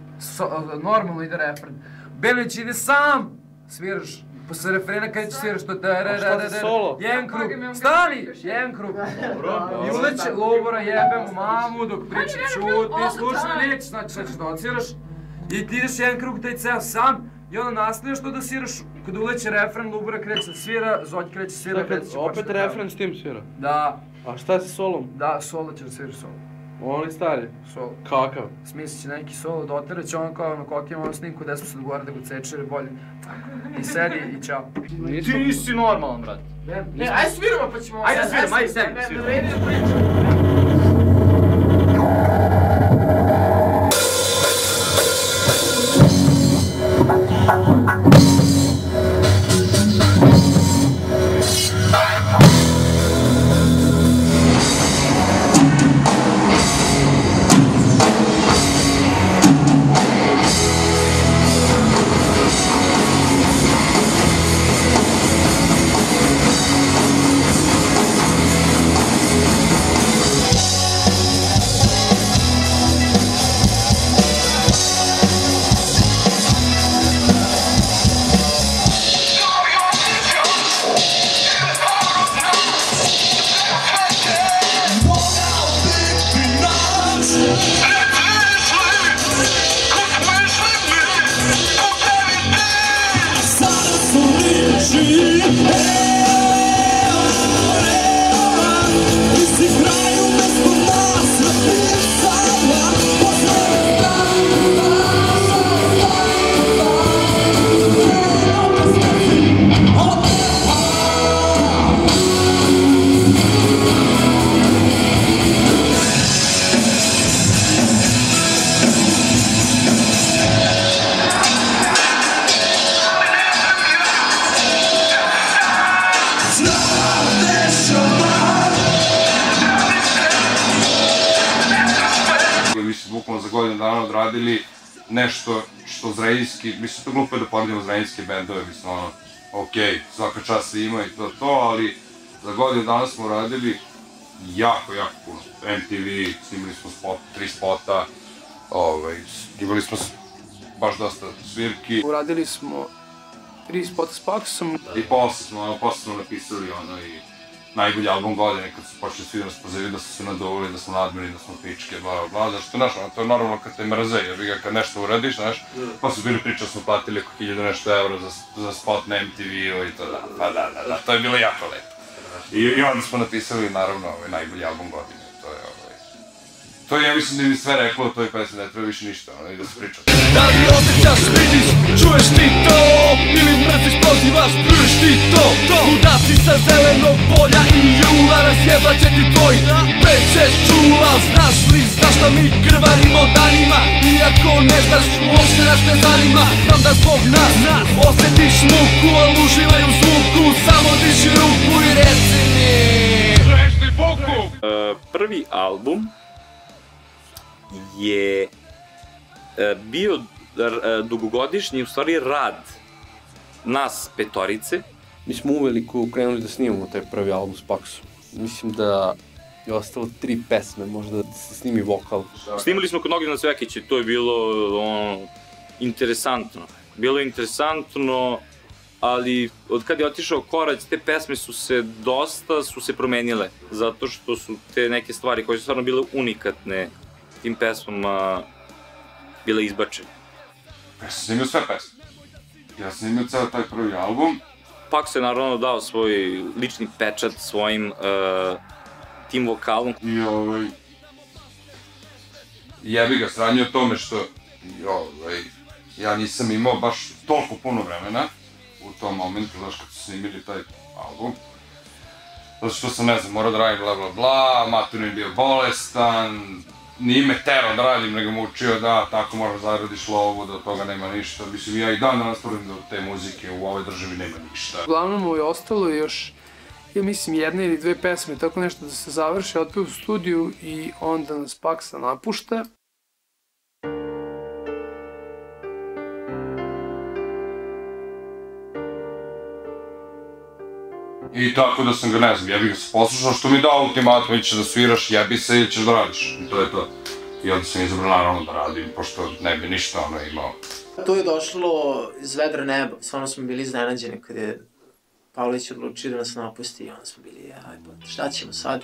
Normalno ide refren. Benović ide sam, sviraš. Posle refrena kada ćeš sviraš to... A šta za solo? Jedan krug. Stani! Jedan krug. I uleće lubora, jebemo mamu, dok priča čuti, slušaj, nećeš, znači šta ćeš da odsviraš. I ti ideš jedan krug, taj ceo sam. I onda nastaviš to da sviraš, kada uleće refren, Lubura kreće svira, Zoki kreće svira, kreće će početi da peva. Opet refren s tim svira? Da. A šta je sa solom? Da, solo će da svira solo. Oni stari? Solo. Kakav? Smislit će neki solo, doterat će ono kao na Kokijama, ono snimku gde smo se odgovara da ga cečere bolje. I sedi i ćao. Ti si normalan, brat. Ne, ajde sviramo pa ćemo... Ajde sviram, ajde sedi, sviramo. Ne, ne, ne, ne, ne. Nešto što zrenjanski, mislim to glupo je da poredimo zrenjanske bendove, mislim ono, okej, svaka čast se ima i to to, ali za godinu dana smo radili jako, jako puno. em te ve, snimili smo tri spota, imali smo baš dosta svirki. Uradili smo tri spota s Paksom. I posle smo napisali ono i najbolji album godine, kad su počeli svi da nas pozivaju, da su se naduvali, da smo nadmeni, da smo pičke, bla, bla, znaš, to je naš, ono, to je normalno kad te mrze, jer bi ga kad nešto uradiš, znaš, pa su bili priče da smo platili oko hiljadu nešto evra za spot na em te veu i to, da, pa da, da, da, to je bilo jako lepo. I onda smo napisali, naravno, najbolji album godine, to je, ovaj, to je, ja mislim da mi sve reklo o toj pesmi, da je treba više ništa, ono, i da se priča. Da li osjećaš, vidiš, čuješ ti to, ili mrziš, pozivaš, pljuš ti to, to. Udaci sa zelenog polja i jula, razjebat će ti tvoj pečeš čula. Znaš li, znaš da mi krvarimo danima, iako ne znaš, uopšte nas ne zanima. Znam da zbog nas, osjetiš muku, ali uživaj u zvuku, samo diši ruku i reci mi. Rešti buku! Prvi album je bio dugogodišnji, u stvari, rad nas petorice. Mi smo uveliko krenuli da snimamo taj prvi album s Paksom. Mislim da je ostalo tri pesme, možda da se snimi vokal. Snimali smo kod Ognjena Cvekića i to je bilo interesantno. Bilo je interesantno, ali od kada je otišao Korać, te pesme su se dosta promenile, zato što su te neke stvari koje su stvarno bile unikatne tim pesmama bile izbačene. Ja sam snimio sve pesme. Ja sam snimio ceo taj prvi album. Pak se naravno dao svoj lični pečat svojim tim vokalom. I ovaj... jebi ga, sranio tome što ja nisam imao baš toliko puno vremena u tom momentu, znaš, kad su snimili taj album. Zato što sam, ne znam, morao da radim bla bla bla, maturni je bio bolestan, nije me terao da radim, nego me učio da tako moraš zaradiš lovu, da od toga nema ništa. Mislim, ja i dan danas tvrdim da od te muzike u ovoj državi nema ništa. Uglavnom mu je ostalo još, ja mislim, jedne ili dve pesme, tako nešto da se završi, otpeo u studiju i onda nas Paksa napušta. I tako da sam ga, ne znam, jebi ga se poslušao što mi dao ultimatum, ili ćeš da sviraš, jebi se ili ćeš da radiš. I to je to. I onda sam izabrao naravno da radim, pošto ne bi ništa ono imao. To je došlo iz vedra neba, stvarno smo bili iznenađeni kada je Pavlović odlučio da nas napusti i onda smo bili, aj pa, šta ćemo sad?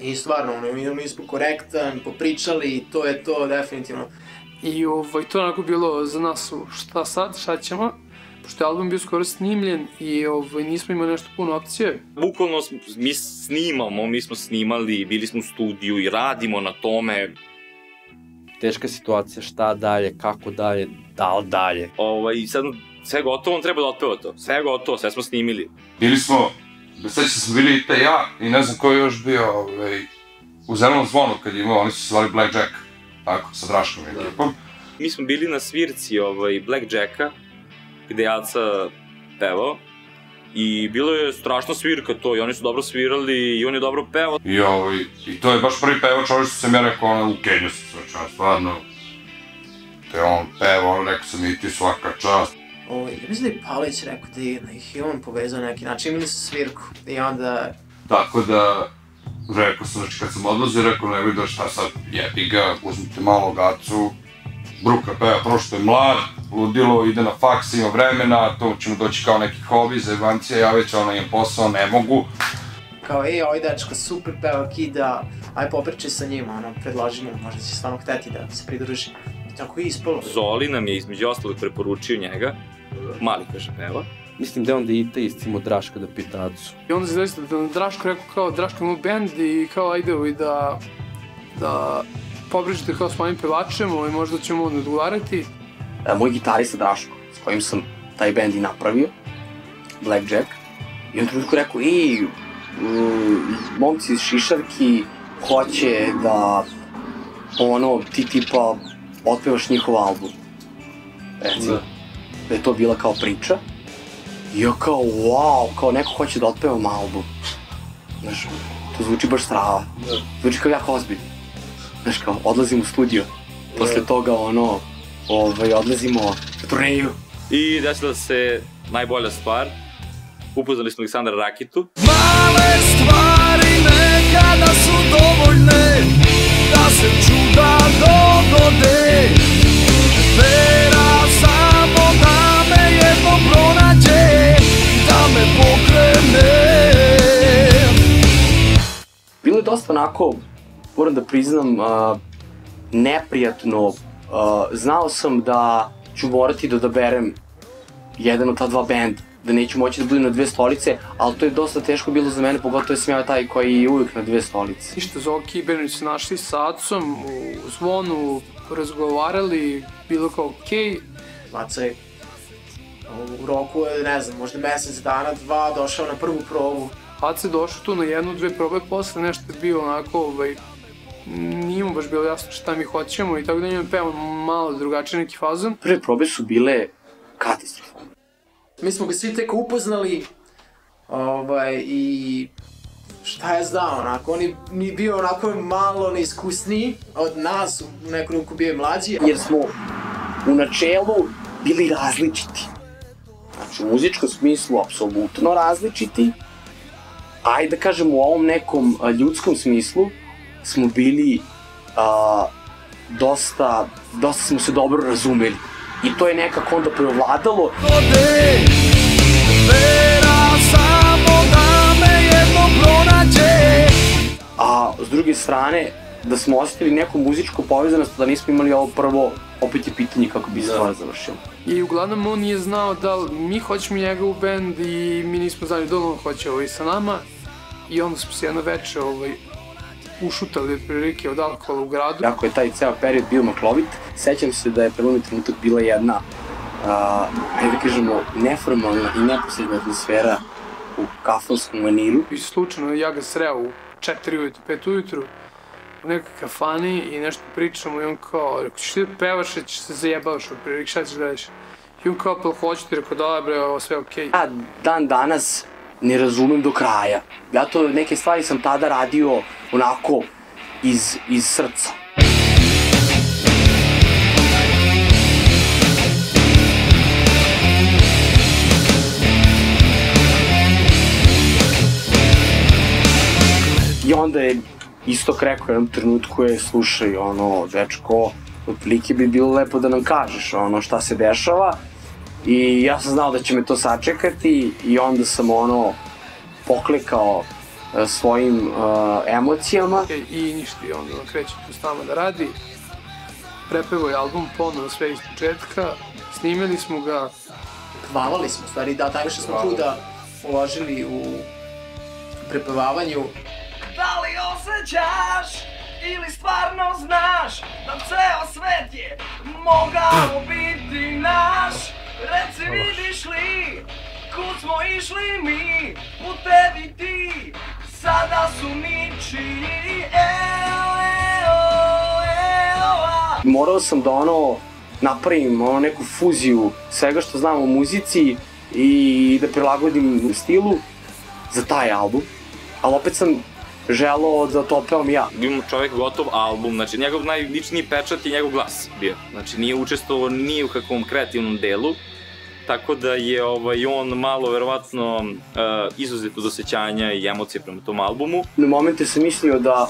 I stvarno, ono, mi smo korektan, popričali i to je to, definitivno. I to je onako bilo za nas šta sad, šta ćemo? Pošto je album bio skoro snimljen i nismo imali nešto puno opcije. Bukvalno mi snimamo, mi smo snimali, bili smo u studiju i radimo na tome. Teška situacija, šta dalje, kako dalje, da li dalje. I sad sve gotovo, on treba da otpeva to. Sve gotovo, sve smo snimili. Bili smo, sveći smo bili Ita i ja i ne znam ko je još bio u Zeranom zvonu kad je imao, oni su svali Blackjack, tako, sa Draškom i ekipom. Mi smo bili na svirci Blackjacka, gde je Aca pevao i bilo je strašna svirka to i oni su dobro svirali i on je dobro pevao. I to je baš prvi pevač, ovo što sam ja rekao, u Kenju sam svačao, stvarno. To je on pevao, rekao sam i ti svaka čast. Ja mislim da je Pavlović rekao da ih je on povezao na neki način, imali su svirku i onda... Tako da, rekao sam, znači kad sam odlazio, rekao ne vidio šta sad, jebi ga, uzmite malog Acu, Bruka peva, prošto je mlad, ludilo, ide na faks, ima vremena, to će mu doći kao neki hobi, zajebancija, ja već ono imam posao, ne mogu. Kao, ej, ovaj dečko super peva, kida, aj popričaj sa njima, ono, predlaži mu, možda će stvarno hteti da se pridruži. Tako je ispalo. Zoli nam je između ostalog preporučio njega, mali kaže peva. Mislim da je onda Ita istimo Draška da pita Acu. I onda se doista da nam Draško rekao kao, Draško imamo band i kao, ajde ovo i da... da... popričate kao s mojim pevačem, možda ćemo onda odgovarati. Moj gitarista Draško, s kojim sam taj band i napravio, Blackjack, i on trenutku rekao, ej, momci iz Šišarki hoće da, ono, ti tipa otpevaš njihov album. Recimo, da je to bila kao priča. I ja kao, wow, kao neko hoće da otpevam album. Znaš, to zvuči baš strava, zvuči kao jako ozbiljno. Znaš kao, odlazim u studio, posle toga, ono, odlazimo u turneju. I desila se najbolja stvar, upoznali smo Aleksandra Rakitu. Male stvari nekada su dovoljne, da se čuda dogode. Vera samo da me jedno pronađe, da me pokrene. dosta onako, moram da priznam, neprijatno. Znao sam da ću morati da odaberem jedan od ta dva benda, da neću moći da budem na dve stolice, ali to je dosta teško bilo za mene, pogotovo sam ja taj koji je uvijek na dve stolice. Ništa, Zoki i Benović se našli sa Acom u Zvonu, razgovarali, bilo kao okej. Aca je u roku, ne znam, možda mesec, dana, dva, došao na prvu probu. Aca je došao tu na jednu, dve probe, posle nešto je bio onako, nije mu baš bilo jasno šta mi hoćemo i tako da njima pevamo malo drugačiji neki fazon. Prve probe su bile katastrofalne. Mi smo ga svi teko upoznali i šta je znao onako, on je bio onako malo neiskusniji od nas, u nekom ruku bio je mlađi. Jer smo u načelu bili različiti, znači u muzičkom smislu apsolutno različiti, a i da kažem u ovom nekom ljudskom smislu smo bili dosta, dosta smo se dobro razumeli. I to je nekako onda preovladalo. A s druge strane, da smo ostavili neku muzičku povezanost, da nismo imali ovo prvo, opet je pitanje kako bi stvar završila. I uglavnom on nije znao da mi hoćemo njega u bend i mi nismo znali da on hoće ovo i sa nama. I onda smo se jedno veče ušutali od prilike od alkohola u gradu. Jako je taj ceo period bio maklovit, sećam se da je prelomni trenutak bila jedna, ajde da kažemo, neformalna i neposredna atmosfera u kafonskom maniru. I slučajno ja ga sreo u četiri ujutru, pet ujutru, u nekoj kafani i nešto pričamo i on kao, rekao, ćeš ti da pevaš, ćeš se zajebavaš od prilike, šta ćeš da radiš? I on kao, pa hoću ti, rekao, da, bre, ovo sve je okej. Ja dan danas ne razumem do kraja. Ja to neke stvari sam tada radio onako iz srca. I onda je Istok rekao u jednom trenutku je, slušaj, ono, dečko, otprilike bi bilo lepo da nam kažeš ono šta se dešava. I ja sam znao da će me to sačekati i onda sam ono poklekao svojim emocijama. I ništa, i onda on kreće tu s nama da radi. Prepevao je album ponovo sve iz početka, snimili smo ga. Pevavali smo, stvari da, tako što smo truda uložili u prepevavanju. Da li osjećaš ili stvarno znaš da ceo svet je mogao biti naš? Reci, vidiš li, kud smo išli mi, putevi ti, sada su ničiji, eo, eo, eo. Morao sam da ono napravim ono neku fuziju svega što znam o muzici i da prilagodim stilu za taj album, ali opet sam želao da to pevam ja. Imamo čovjek gotov album, znači njegov najličniji pečat je njegov glas bio. Znači nije učestvovao ni u kakvom kreativnom delu, tako da je on malo verovatno izuzet od osjećanja i emocije prema tom albumu. Na momente sam mislio da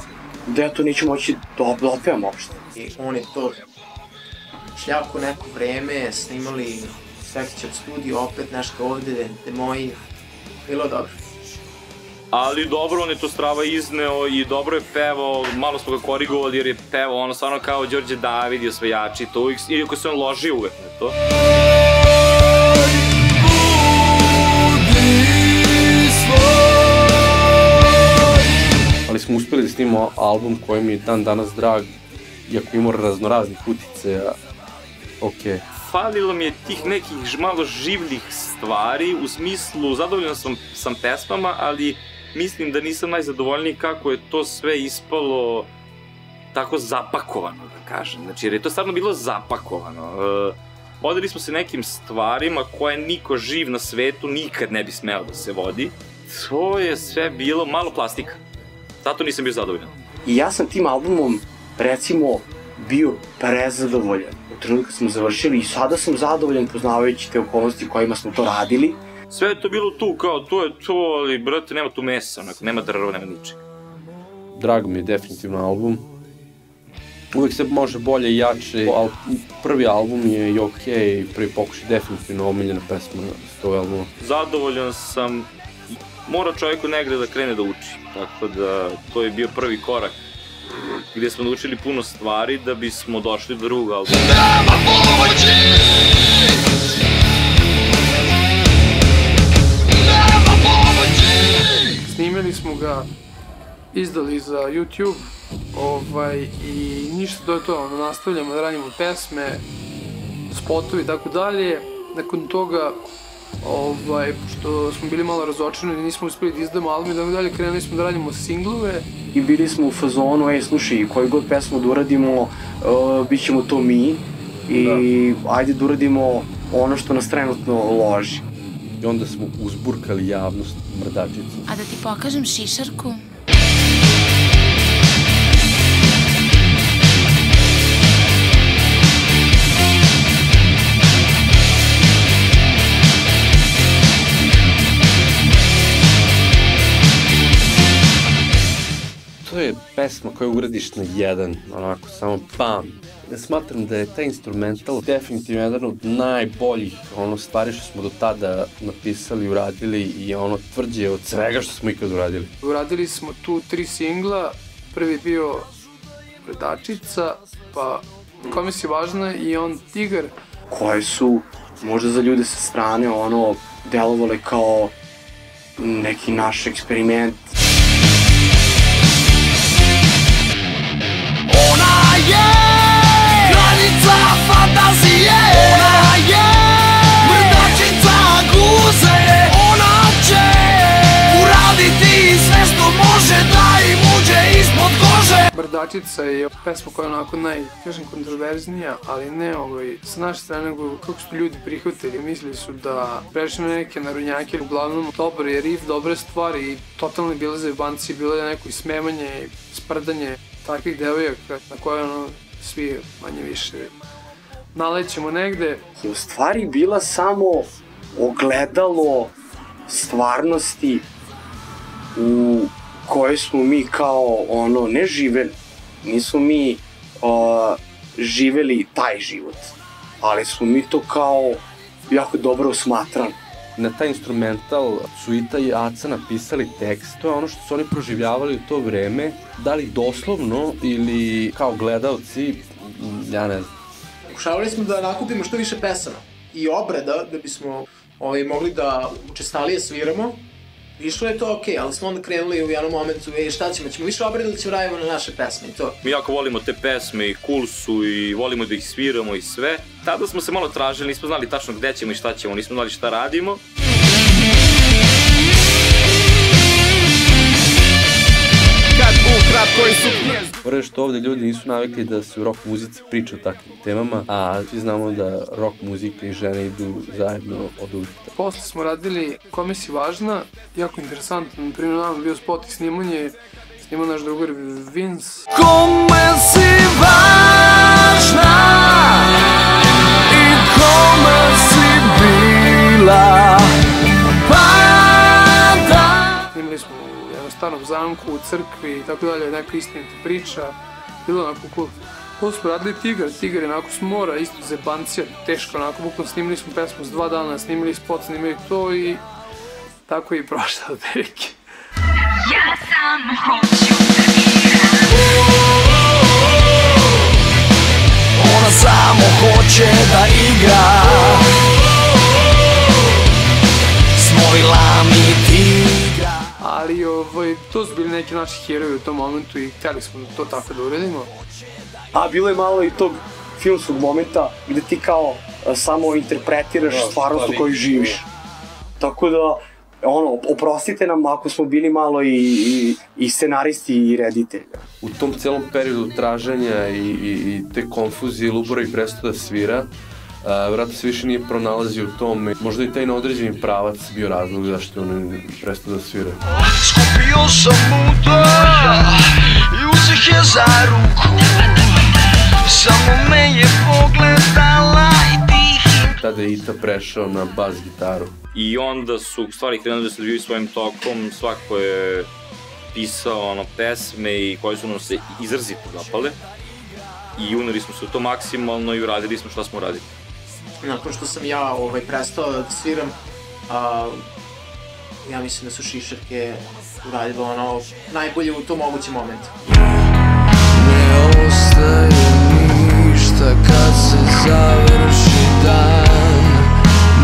ja to neću moći da opevam uopšte. On je to jako neko vreme snimali Svetić od studiju, opet nešto ovde, de moji, bilo dobro. Ali dobro, on je to strava izneo i dobro je pevao, malo smo ga korigovali jer je pevao ono stvarno kao Đorđe David i Osvajači i to uvijek, iako se on ložio uvijek na to. Ali smo uspjeli da snimamo album koji mi je dan danas drag, iako imamo raznoraznih uticaja, okej. Falilo mi je tih nekih malo življih stvari, u smislu zadovoljan sam pesmama, ali mislim da nisam najzadovoljniji kako je to sve ispalo tako zapakovano, da kažem. Znači, jer je to stvarno bilo zapakovano. Vodili smo se nekim stvarima koje niko živ na svetu nikad ne bi smeo da se vodi. To je sve bilo malo plastika. Zato nisam bio zadovoljan. I ja sam tim albumom, recimo, bio prezadovoljan. U trenutku smo završili i sada sam zadovoljan poznavajući te okolnosti kojima smo to radili. Sve je to bilo tu, kao to je to, ali brate, nema tu mesa, nema drva, nema ničega. Drago mi je definitivno album. Uvijek se može bolje i jače, ali prvi album je i okej, prvi pokušaj definitivno omiljena pesma s tog albuma. Zadovoljan sam mora čovjeku negdje da krene da uči. Tako da to je bio prvi korak gdje smo naučili puno stvari da bismo došli do drugog albuma. Snimili smo ga, izdali za YouTube i ništa do toga, nastavljamo da radimo pesme, spotovi i tako dalje. Nakon toga, pošto smo bili malo razočarani, nismo uspeli da izdamo album i tako dalje, krenuli smo da radimo singlove. I bili smo u fazonu, ej slušaj, koju god pesmu da uradimo, bit ćemo to mi i ajde da uradimo ono što nas trenutno loži. I onda smo uzburkali javnost Brdačicu. A da ti pokažem Šišarku? To je pesma koju uradiš na jedan, onako, samo bam. Smatram da je taj instrumental definitivno jedan od najboljih stvari što smo do tada napisali, uradili i ono tvrđe od svega što smo ikad uradili. Uradili smo tu tri singla, prvi je bio Gredačica, pa Kome si važna i on Tigar. Koje su možda za ljude sa strane ono delovale kao neki naš eksperiment. Brdačica je pesma koja je onako najkontroverznija, ali ne sa naše strane, nego kako su ljudi prihvatili, mislili su da prešli na neke narodnjake, uglavnom dobar je riff, dobre stvari i totalno je bila zajebancija, bilo je neko ismevanje i sprdanje takvih devojaka na koje ono svi manje više nalećemo negde. U stvari bila samo ogledalo stvarnosti u koje smo mi kao ono ne živeli, nismo mi živeli taj život, ali smo mi to kao jako dobro osmatrali. Na taj instrumental su Ita i Aca napisali tekst, to je ono što su oni proživljavali u to vreme, da li doslovno ili kao gledalci, ja ne znam. Pokušavali smo da nakupimo što više pesama i obreda da bismo mogli da učestalije sviramo. Išlo je to okej, ali smo onda krenuli u jednom momentu, ej šta ćemo, ćemo više obreda ili ćemo radimo na naše pesme i to. Mi jako volimo te pesme i cool su i volimo da ih sviramo i sve. Tada smo se malo tražili, nismo znali tačno gde ćemo i šta ćemo, nismo znali šta radimo. Vrlo što ovde ljudi nisu navikli da se u rock muzici priča o takvim temama, a svi znamo da rock muzika i žene idu zajedno od uvijek. Posle smo radili Kome si važna, jako interesantno, naprimjer nam je bio spot i snimanje, snimao naš drugar Vince. Kome si važna i kome si bila pada. Snimili smo starom zamku, u crkvi i tako dalje, neka istinita priča, bilo onako cool. Ovo smo radili Tigar, Tigar je onako s mora, isto zebancija, teško onako, bukvalno snimili smo pesmu s dva dana, snimili spot, snimili to i tako je i prošla od velike. Ja sam hoću da miram. Ona samo hoće da igra. Smorila mi ti. Ali to su bili neki naši heroji u tom momentu i htjeli smo to tako da uredimo. A bilo je malo i tog filmskog momenta gde ti kao samo interpretiraš stvarnost u kojoj živiš. Tako da, ono, oprostite nam ako smo bili malo i scenaristi i reditelji. U tom celom periodu traženja i te konfuzije Luburić prestao da svira, vjerojatno se više nije pronalazio u tome, možda i taj neodređeni pravac bio razlog zašto on je prestao da svira. Skupio sam muda i uzih je za ruku, samo me je pogledala i tih. Tada je Ita prešao na bas gitaru. I onda su stvari krenuli da se odvijaju svojim tokom, svako je pisao pesme i koje su nam se izrazito zapale. I junili smo se u to maksimalno i uradili smo šta smo uradili. Nakon što sam ja prestao da sviram, ja mislim da su Šišarke uradile ono najbolje u tom mogućem momentu. Ne ostaje ništa kad se završi dan,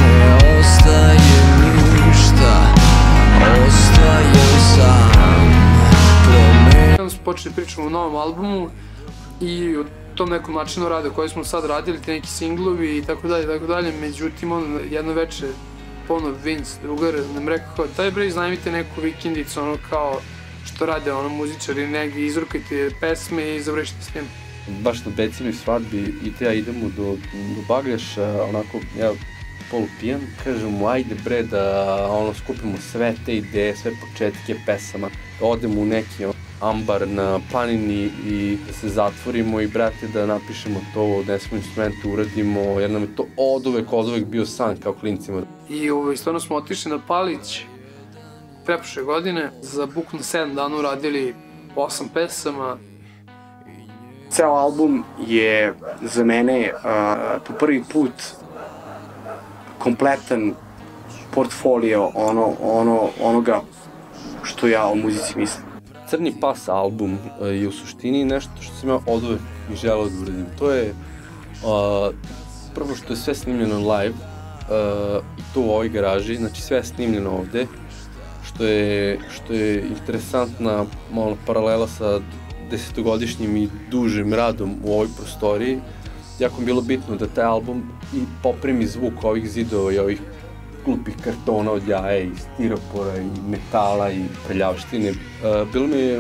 ne ostaje ništa, ostajem sam. Kada smo počeli pričati o novom albumu i o tom nekom načinu rada koji smo sad radili, te neki singlovi i tako dalje i tako dalje, međutim ono jedno veče ponovno Vince, drugar, nam rekao kao daj bre iznajmite neku vikendicu ono kao što rade ono muzičari negdje, izrukajte pesme i završite s njim. Baš na Becinoj svadbi Ita i ja idemo do Bagljaša, onako ja polupijan, kažem mu ajde bre da skupimo sve te ideje, sve početke pesama, odemo u neki ambar na planini i da se zatvorimo i brate da napišemo to, odnesemo instrumente, uradimo, jer nam je to od uvek, od uvek bio san kao klincima. I stvarno smo otišli na Palić prepošle godine, za bukno sedam dana uradili osam pesama. Ceo album je za mene po prvi put kompletan portfolio onoga što ja o muzici mislim. Crni pas album je u suštini nešto što sam ja od uvek želeo da uradim. To je prvo što je sve snimljeno live i to u ovoj garaži, znači sve je snimljeno ovde, što je interesantna paralela sa desetogodišnjim i dužim radom u ovoj prostoriji. Jako mi bilo bitno da taj album i poprimi zvuk ovih zidova i ovih glupih kartona od jaje i stiropora i metala i prljavštine.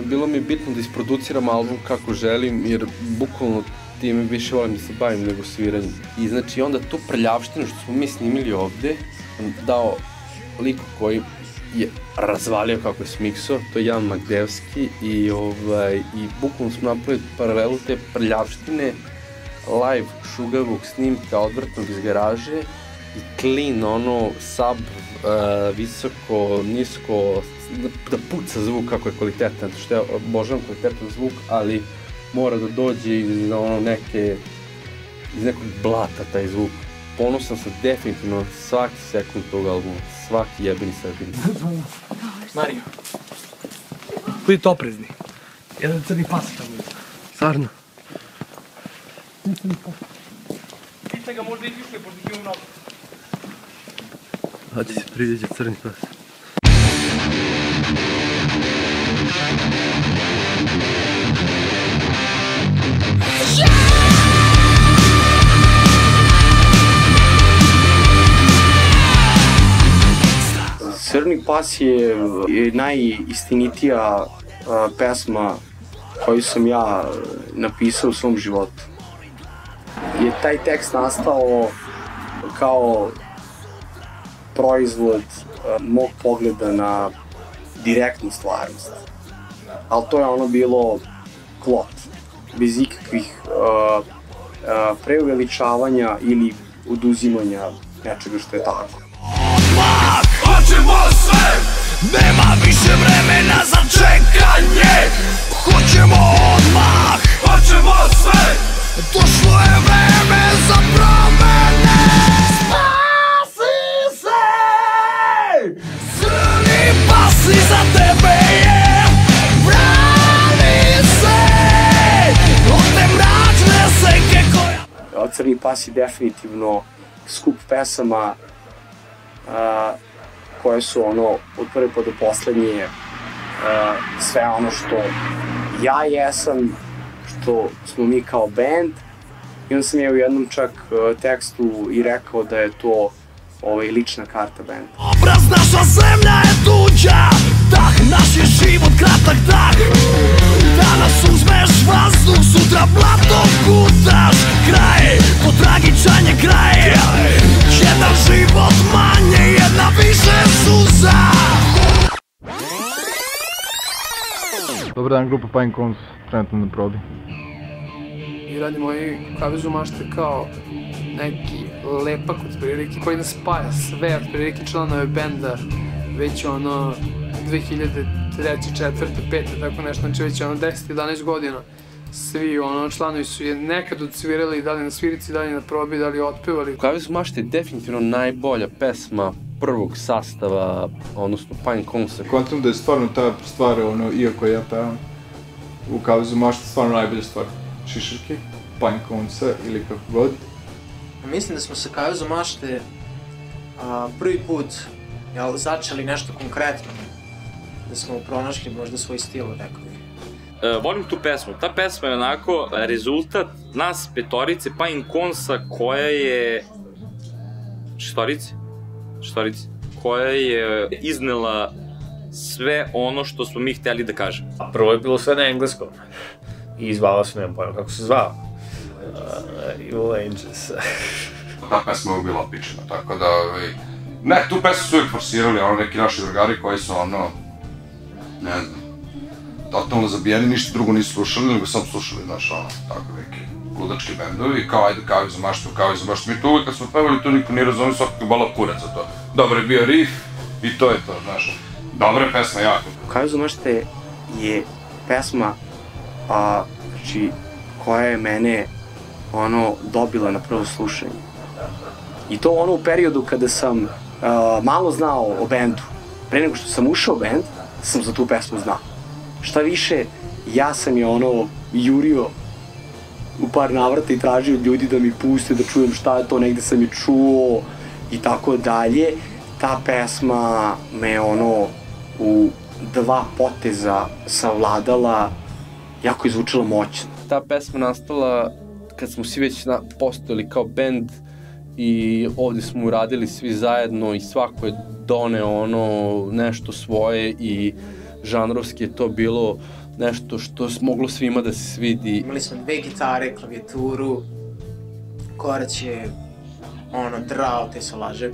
Bilo mi je bitno da isproduciram album kako želim, jer bukvalno time više volim da se bavim nego sviranjem. I znači onda tu prljavštinu što smo mi snimili ovde sam dao liku koji je razvalio kako je smiksao, to je Jan Magdevski i bukvalno smo napravili paralelu te prljavštine live šugavog snimka odvrtnog iz garaže i clean, ono, sub, visoko, nisko, da puca zvuk kako je kvalitetan, što ja obožavam kvalitetan zvuk, ali mora da dođe iz nekog blata taj zvuk. Ponosan sam definitivno svaki sekund tog albuma, svaki jebeni sekund. Mario, budite oprezni, jedan crni pas tamo je. Stvarno? Pita ga možda izvišle, pošto ti je u nogu. Hoće se prijeđe crni pas. Crni pas je najistinitija pesma koju sam ja napisao u svom životu. Je taj tekst nastao kao proizvod mog pogleda na direktnu stvarnost. Ali to je ono bilo klop, bez ikakvih preuveličavanja ili oduzimanja nečega što je tako. Hoćemo sve, nema više vremena za čekanje. Hoćemo odmah, hoćemo sve, došlo je vreme za promene. Spasi se, crni pas iza tebe je, brani se od te mračne senke koja... Crni pas je definitivno skup pesama koje su ono, od prve pa do poslednje, sve ono što ja jesam, što smo mi kao band. I onda sam je u jednom čak tekstu i rekao da je to lična karta benda. Obraz naša zemlja je tuđa, dah naš je život kratak dah. Danas uzmeš vazduh, sutra blato gutaš. Kraj, to tragičan je kraj. Jedan život manje, jedna više suza. Dobar dan, grupa Pine Cones, trenutno na probi. I radimo i U kavezu mašte kao neki lepak od prilike koji nas spaja sve od prilike članove benda već ono dve hiljade treće, četvrte, pete tako nešto, znači već ono deset, jedanaest godina svi ono članovi su je nekad odsvirali, da li na svirici, da li na probi, da li otpevali. U kavezu mašte je definitivno najbolja pesma prvog sastava, odnosno Pine Koncept. Kontam da je stvarno ta stvar, iako ja pevam u kavezu mašte, stvarno najbolja stvar. Šišarke, Pine Koncept ili kako god. Mislim da smo sa kavezu mašte prvi put začeli nešto konkretno. Da smo pronašli možda svoj stil, rekao bih. Volim tu pesmu. Ta pesma je onako rezultat nas petorice Pine Konsa koja je... Štorici? Štorici. Koja je iznela sve ono što smo mi hteli da kažemo. Prvo je bilo sve na engleskom. I zvala se, nemam pojma kako se zvala. Evil Angels. Ta pesma je bila opičena, tako da... Ne, tu pesmu su uvijek forsirali, ono neki naši drugari koji su ono... Ne znam. Totalno zabijeni, ništa drugo nisu slušali, nego sam slušali, znaš, ono, tako neki ludački bendovi, kao ajde kavezu mašte, kavezu mašte, mi to uvijek kad smo pevali, tu niko nije razumio, svakog je bala kurac za to. Dobar je bio riff i to je to, znaš, dobra je pesma, jako. Kavezu mašte je pesma, znači, koja je mene, ono, dobila na prvo slušanje. I to ono u periodu kada sam malo znao o bendu, pre nego što sam ušao u bend, sam za tu pesmu znao. Šta više, ja sam je ono jurio u par navrata i tražio od ljudi da mi puste, da čujem šta je to, negde sam je čuo i tako dalje. Ta pesma me ono u dva poteza savladala, jako je zvučala moćno. Ta pesma nastala kad smo svi već postojali kao bend i ovde smo uradili svi zajedno i svako je doneo ono nešto svoje i žanrovski je to bilo nešto što je moglo svima da se svidi. Imali smo dve gitare, klavijaturu, Korać je ono drao, te se laže.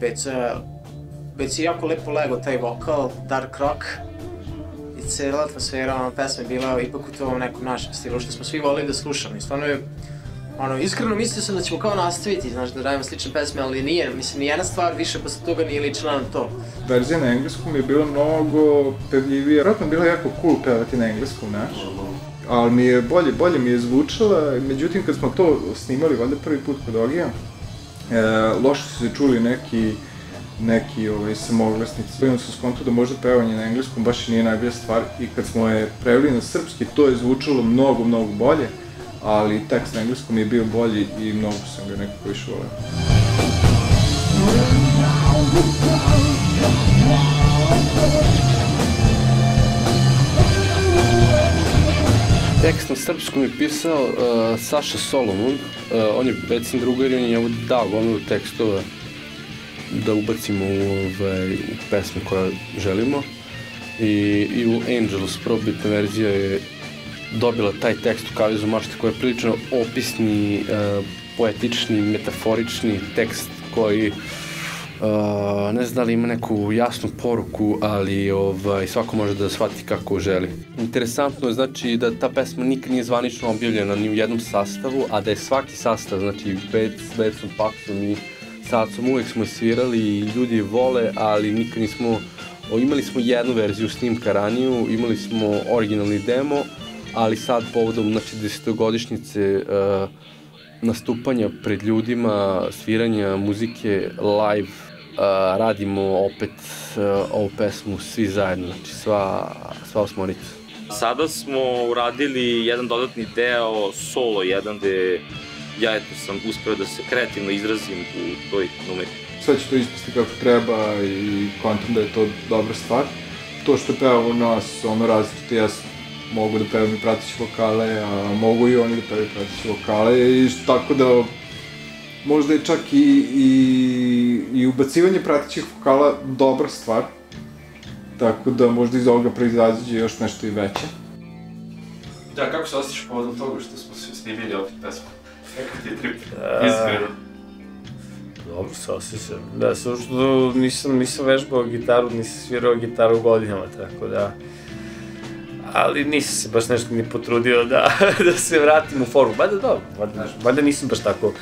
Beca je jako lepo lego taj vokal, dark rock. I cijela atmosfera, ono pesma je bila ipak u tom nekom našem stilu, što smo svi volili da slušamo. I stvarno je, ono, iskreno mislio sam da ćemo kao nastaviti, znaš, da radimo slične pesme, ali nije, mislim, nijedna stvar više posle toga nije ličila na to. Verzija na engleskom je bila mnogo pevljivija, vratno bila jako cool pevati na engleskom, znaš, ali mi je bolje, bolje mi je zvučala, međutim, kad smo to snimali, valjda prvi put kod Ogija, loše su se čuli neki, neki, ovaj, samooglasnici. Imam sam skonto da možda pevanje na engleskom baš i nije najbolja stvar i kad smo je preveli na srpski, to je zvučalo mnogo, mnogo bolje. Ali tekst na engleskom je bio bolji i mnogo sam ga nekako više voleo. Tekst na srpskom je pisao Saša Solomon. On je Becin drugar i on je njemu dao gomilu tekstova da ubacimo u pesme koje želimo. I Evil Angels, probitna verzija je dobila taj tekst u kavezu mašte koji je prilično opisni, poetični, metaforični tekst koji ne zna da ima neku jasnu poruku, ali svako može da shvati kako želi. Interesantno je znači da ta pesma nikad nije zvanično objavljena ni u jednom sastavu, a da je svaki sastav, znači Bec, Becom, Paksom i Sacom, uvek smo svirali i ljudi vole, ali nikad nismo, imali smo jednu verziju snimka raniju, imali smo originalni demo, ali sad povodom desetogodišnjice nastupanja pred ljudima, sviranja muzike, live, radimo opet ovu pesmu svi zajedno, znači sva osmorica. Sada smo uradili jedan dodatni deo, solo jedan, gde ja eto sam uspeo da se kreativno izrazim u toj numeri. Sve ću to ispasti kako treba i kontam da je to dobra stvar. To što peva u nas, ono različite, ja sam mogu da pevam i pratići vokale, a mogu i oni da pevam i pratići vokale, i tako da možda je čak i ubacivanje pratićih vokala dobra stvar, tako da možda iz ovoga proizađe još nešto i veće. Da, kako se osjećaš povodom toga što smo se snimili opet pesmu? Kako ti je trip? Iskreno. Dobro se osjećam. Da, samo što nisam vežbao gitaru, nisam svirao gitaru godinama, tako da... ali nisam se baš nešto ni potrudio da se vratim u formu. Bada dobro, bada nisam baš tako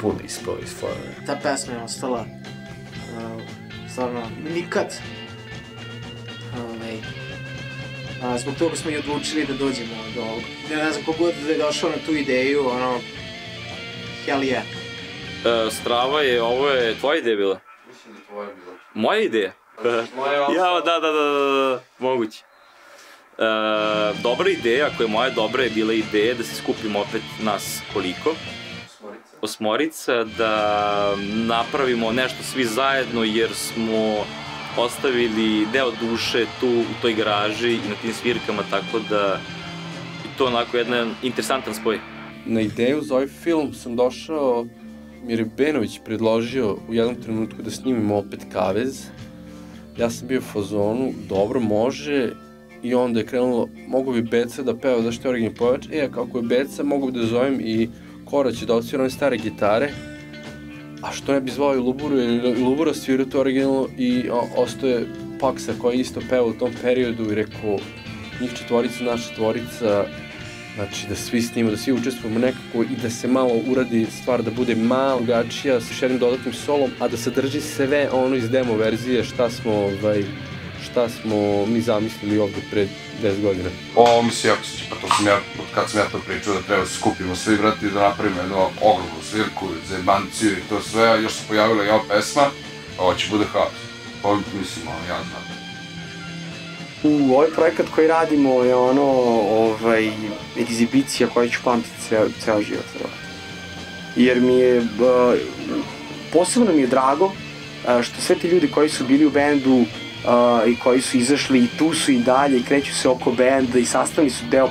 puno ispao iz forme. Ta pesma je ostala stvarno nikad. Zbog toga smo i odlučili da dođemo do ovog. Ne znam kogod da je došao na tu ideju, ono, hell yeah. Strava je, ovo je tvoja ideja bila? mislim da tvoje bilo. Moja ideja? Ja, da, da, da, moguće. Dobra ideja, koja je moja dobra, je bila ideja da se skupimo opet nas koliko? Osmorica. Da napravimo nešto svi zajedno, jer smo ostavili deo duše tu u toj garaži i na tim svirkama, tako da je to onako jedan interesantan spoj. Na ideju za ovaj film sam došao jer je Benović predložio u jednom trenutku da snimimo opet Kavez. Ja sam bio u fazonu, dobro, može, i onda je krenulo, mogu bi Beca da peva, zašto je originalni pevač, e, a kako je Beca, mogu bi da zovem i Korać da odsvira one stare gitare, a što ne bi zvao i Luburu, jer Lubura svirao to originalno i ostao je Paksa koja je isto peva u tom periodu i rekao, njih četvorica, naša četvorica, znači da svi snimamo, da svi učestvujemo nekako i da se malo uradi stvar, da bude malo gačija sa jednim dodatnim solom, a da sadrži sve ono iz demo verzije šta smo šta smo mi zamislili ovdje pred deset godina. Ovo mi se jako sviđa, pa to sam ja, kad sam ja to pričao da treba se skupimo svi brati i da napravimo jednu ogromnu svirku, zajebanciju i to sve, a još se pojavila i ova pesma, a ovo će bude haos. Ovo mislim, ono, ja znam. Ovaj projekat koji radimo je ono egzibicija koja ću pamtiti ceo život. Jer mi je, posebno mi je drago što sve ti ljudi koji su bili u bendu i koji su izašli i tu su i dalje i kreću se oko benda i sastavni su deo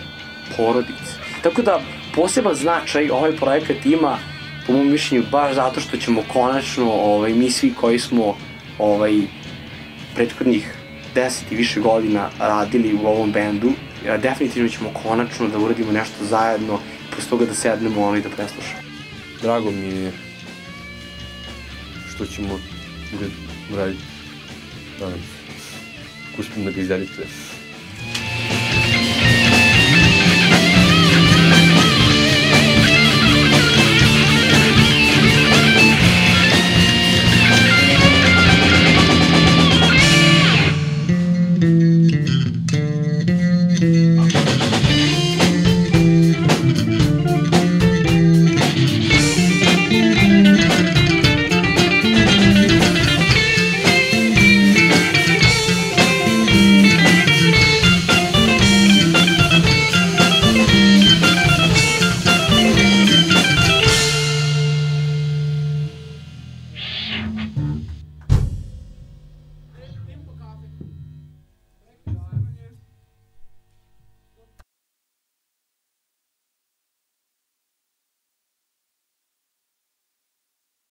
porodice. Tako da poseban značaj ovaj projekat ima, po mom mišljenju, baš zato što ćemo konačno mi svi koji smo prethodnih deset i više godina radili u ovom bendu, definitivno ćemo konačno da uradimo nešto zajedno, posle toga da sednemo ono i da preslušamo. Drago mi je što ćemo raditi, da nam uspijemo da ga izdelite.